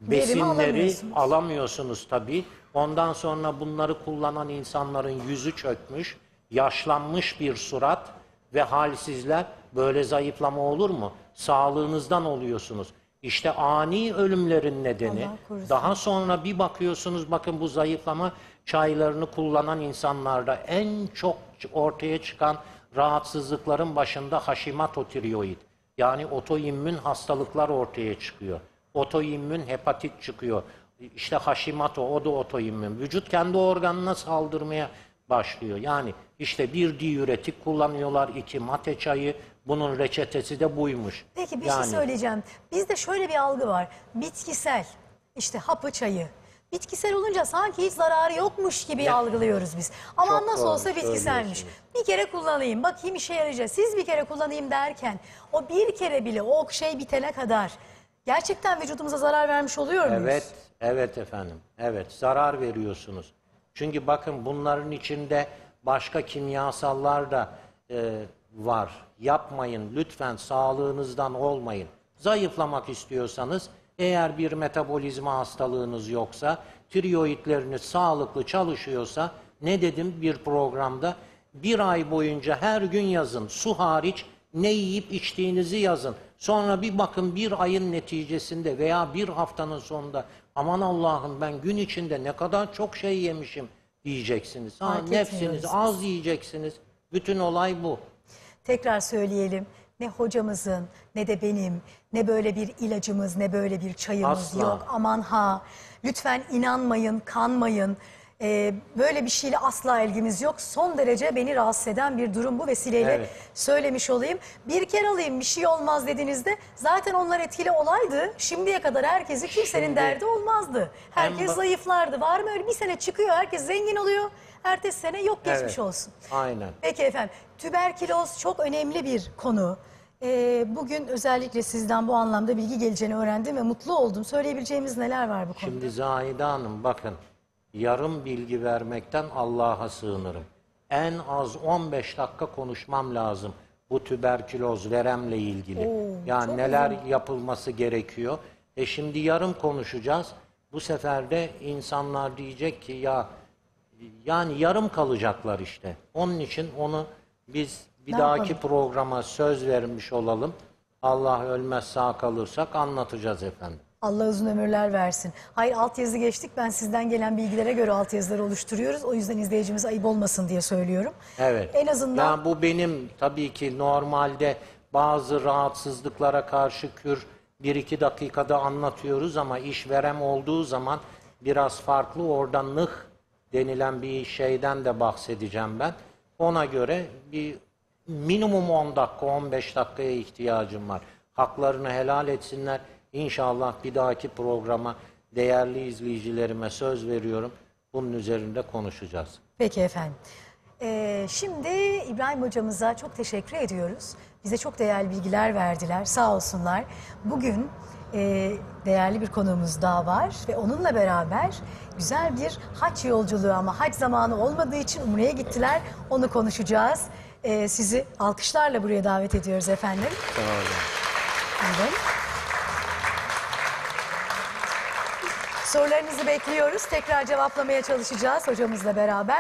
besinleri alamıyorsunuz tabii. Ondan sonra bunları kullanan insanların yüzü çökmüş, yaşlanmış bir surat ve halsizler. Böyle zayıflama olur mu? Sağlığınızdan oluyorsunuz. İşte ani ölümlerin nedeni. Daha sonra bir bakıyorsunuz, bakın bu zayıflama çaylarını kullanan insanlarda en çok ortaya çıkan rahatsızlıkların başında Hashimoto tiroid. Yani otoimmün hastalıklar ortaya çıkıyor. Otoimmün hepatit çıkıyor. İşte Hashimoto, o da otoimmün. Vücut kendi organına saldırmaya başlıyor. Yani işte bir diüretik kullanıyorlar, 2 mate çayı, bunun reçetesi de buymuş. Peki bir şey söyleyeceğim. Bizde şöyle bir algı var. Bitkisel, işte hapı çayı. Bitkisel olunca sanki hiç zararı yokmuş gibi algılıyoruz biz. Ama nasıl olsa bitkiselmiş. Bir kere kullanayım, bakayım işe yarayacak. Siz bir kere kullanayım derken o bir kere bile o şey bitene kadar gerçekten vücudumuza zarar vermiş oluyor muyuz? Evet, evet efendim. Evet, zarar veriyorsunuz. Çünkü bakın bunların içinde başka kimyasallar da var. Yapmayın lütfen, sağlığınızdan olmayın. Zayıflamak istiyorsanız, eğer bir metabolizma hastalığınız yoksa, tiroidleriniz sağlıklı çalışıyorsa, ne dedim bir programda, 1 ay boyunca her gün yazın, su hariç ne yiyip içtiğinizi yazın. Sonra bir bakın 1 ayın neticesinde veya 1 haftanın sonunda, aman Allah'ım ben gün içinde ne kadar çok şey yemişim diyeceksiniz. Ha, nefsiniz az yiyeceksiniz. Bütün olay bu. Tekrar söyleyelim. Ne hocamızın, ne de benim, ne böyle bir ilacımız, ne böyle bir çayımız yok. Aman ha, lütfen inanmayın, kanmayın. Böyle bir şeyle asla ilgimiz yok. Son derece beni rahatsız eden bir durum bu vesileyle söylemiş olayım. Bir kere alayım bir şey olmaz dediğinizde zaten onlar etkili olaydı. Şimdiye kadar herkesi kimsenin derdi olmazdı. Herkes zayıflardı. Var mı öyle? Bir sene çıkıyor herkes zengin oluyor. Ertesi sene yok geçmiş olsun. Aynen. Peki efendim, tüberküloz çok önemli bir konu. Bugün özellikle sizden bu anlamda bilgi geleceğini öğrendim ve mutlu oldum. Söyleyebileceğimiz neler var bu konuda? Şimdi Zahide Hanım, bakın, yarım bilgi vermekten Allah'a sığınırım. En az 15 dakika konuşmam lazım bu tüberküloz, veremle ilgili. Yani neler yapılması gerekiyor. Şimdi yarım konuşacağız. Bu sefer de insanlar diyecek ki ya, yani yarım kalacaklar işte. Onun için onu biz bir dahaki programa söz vermiş olalım. Allah ölmez sağ kalırsak anlatacağız efendim. Allah uzun ömürler versin. Hayır, altyazı geçtik. Ben sizden gelen bilgilere göre altyazıları oluşturuyoruz. O yüzden izleyicimiz ayıp olmasın diye söylüyorum. Evet. En azından... Yani bu benim tabii ki normalde bazı rahatsızlıklara karşı kür 1-2 dakikada anlatıyoruz ama iş verem olduğu zaman biraz farklı. Orada nıh denilen bir şeyden de bahsedeceğim ben. Ona göre bir minimum 10 dakika, 15 dakikaya ihtiyacım var. Haklarını helal etsinler. İnşallah bir dahaki programa değerli izleyicilerime söz veriyorum. Bunun üzerinde konuşacağız. Peki efendim. Şimdi İbrahim hocamıza çok teşekkür ediyoruz. Bize çok değerli bilgiler verdiler. Sağ olsunlar. Bugün değerli bir konuğumuz daha var ve onunla beraber güzel bir hac yolculuğu, ama hac zamanı olmadığı için Umre'ye gittiler. Onu konuşacağız. Sizi alkışlarla buraya davet ediyoruz efendim. Sağ olun. Efendim. Sorularınızı bekliyoruz. Tekrar cevaplamaya çalışacağız hocamızla beraber.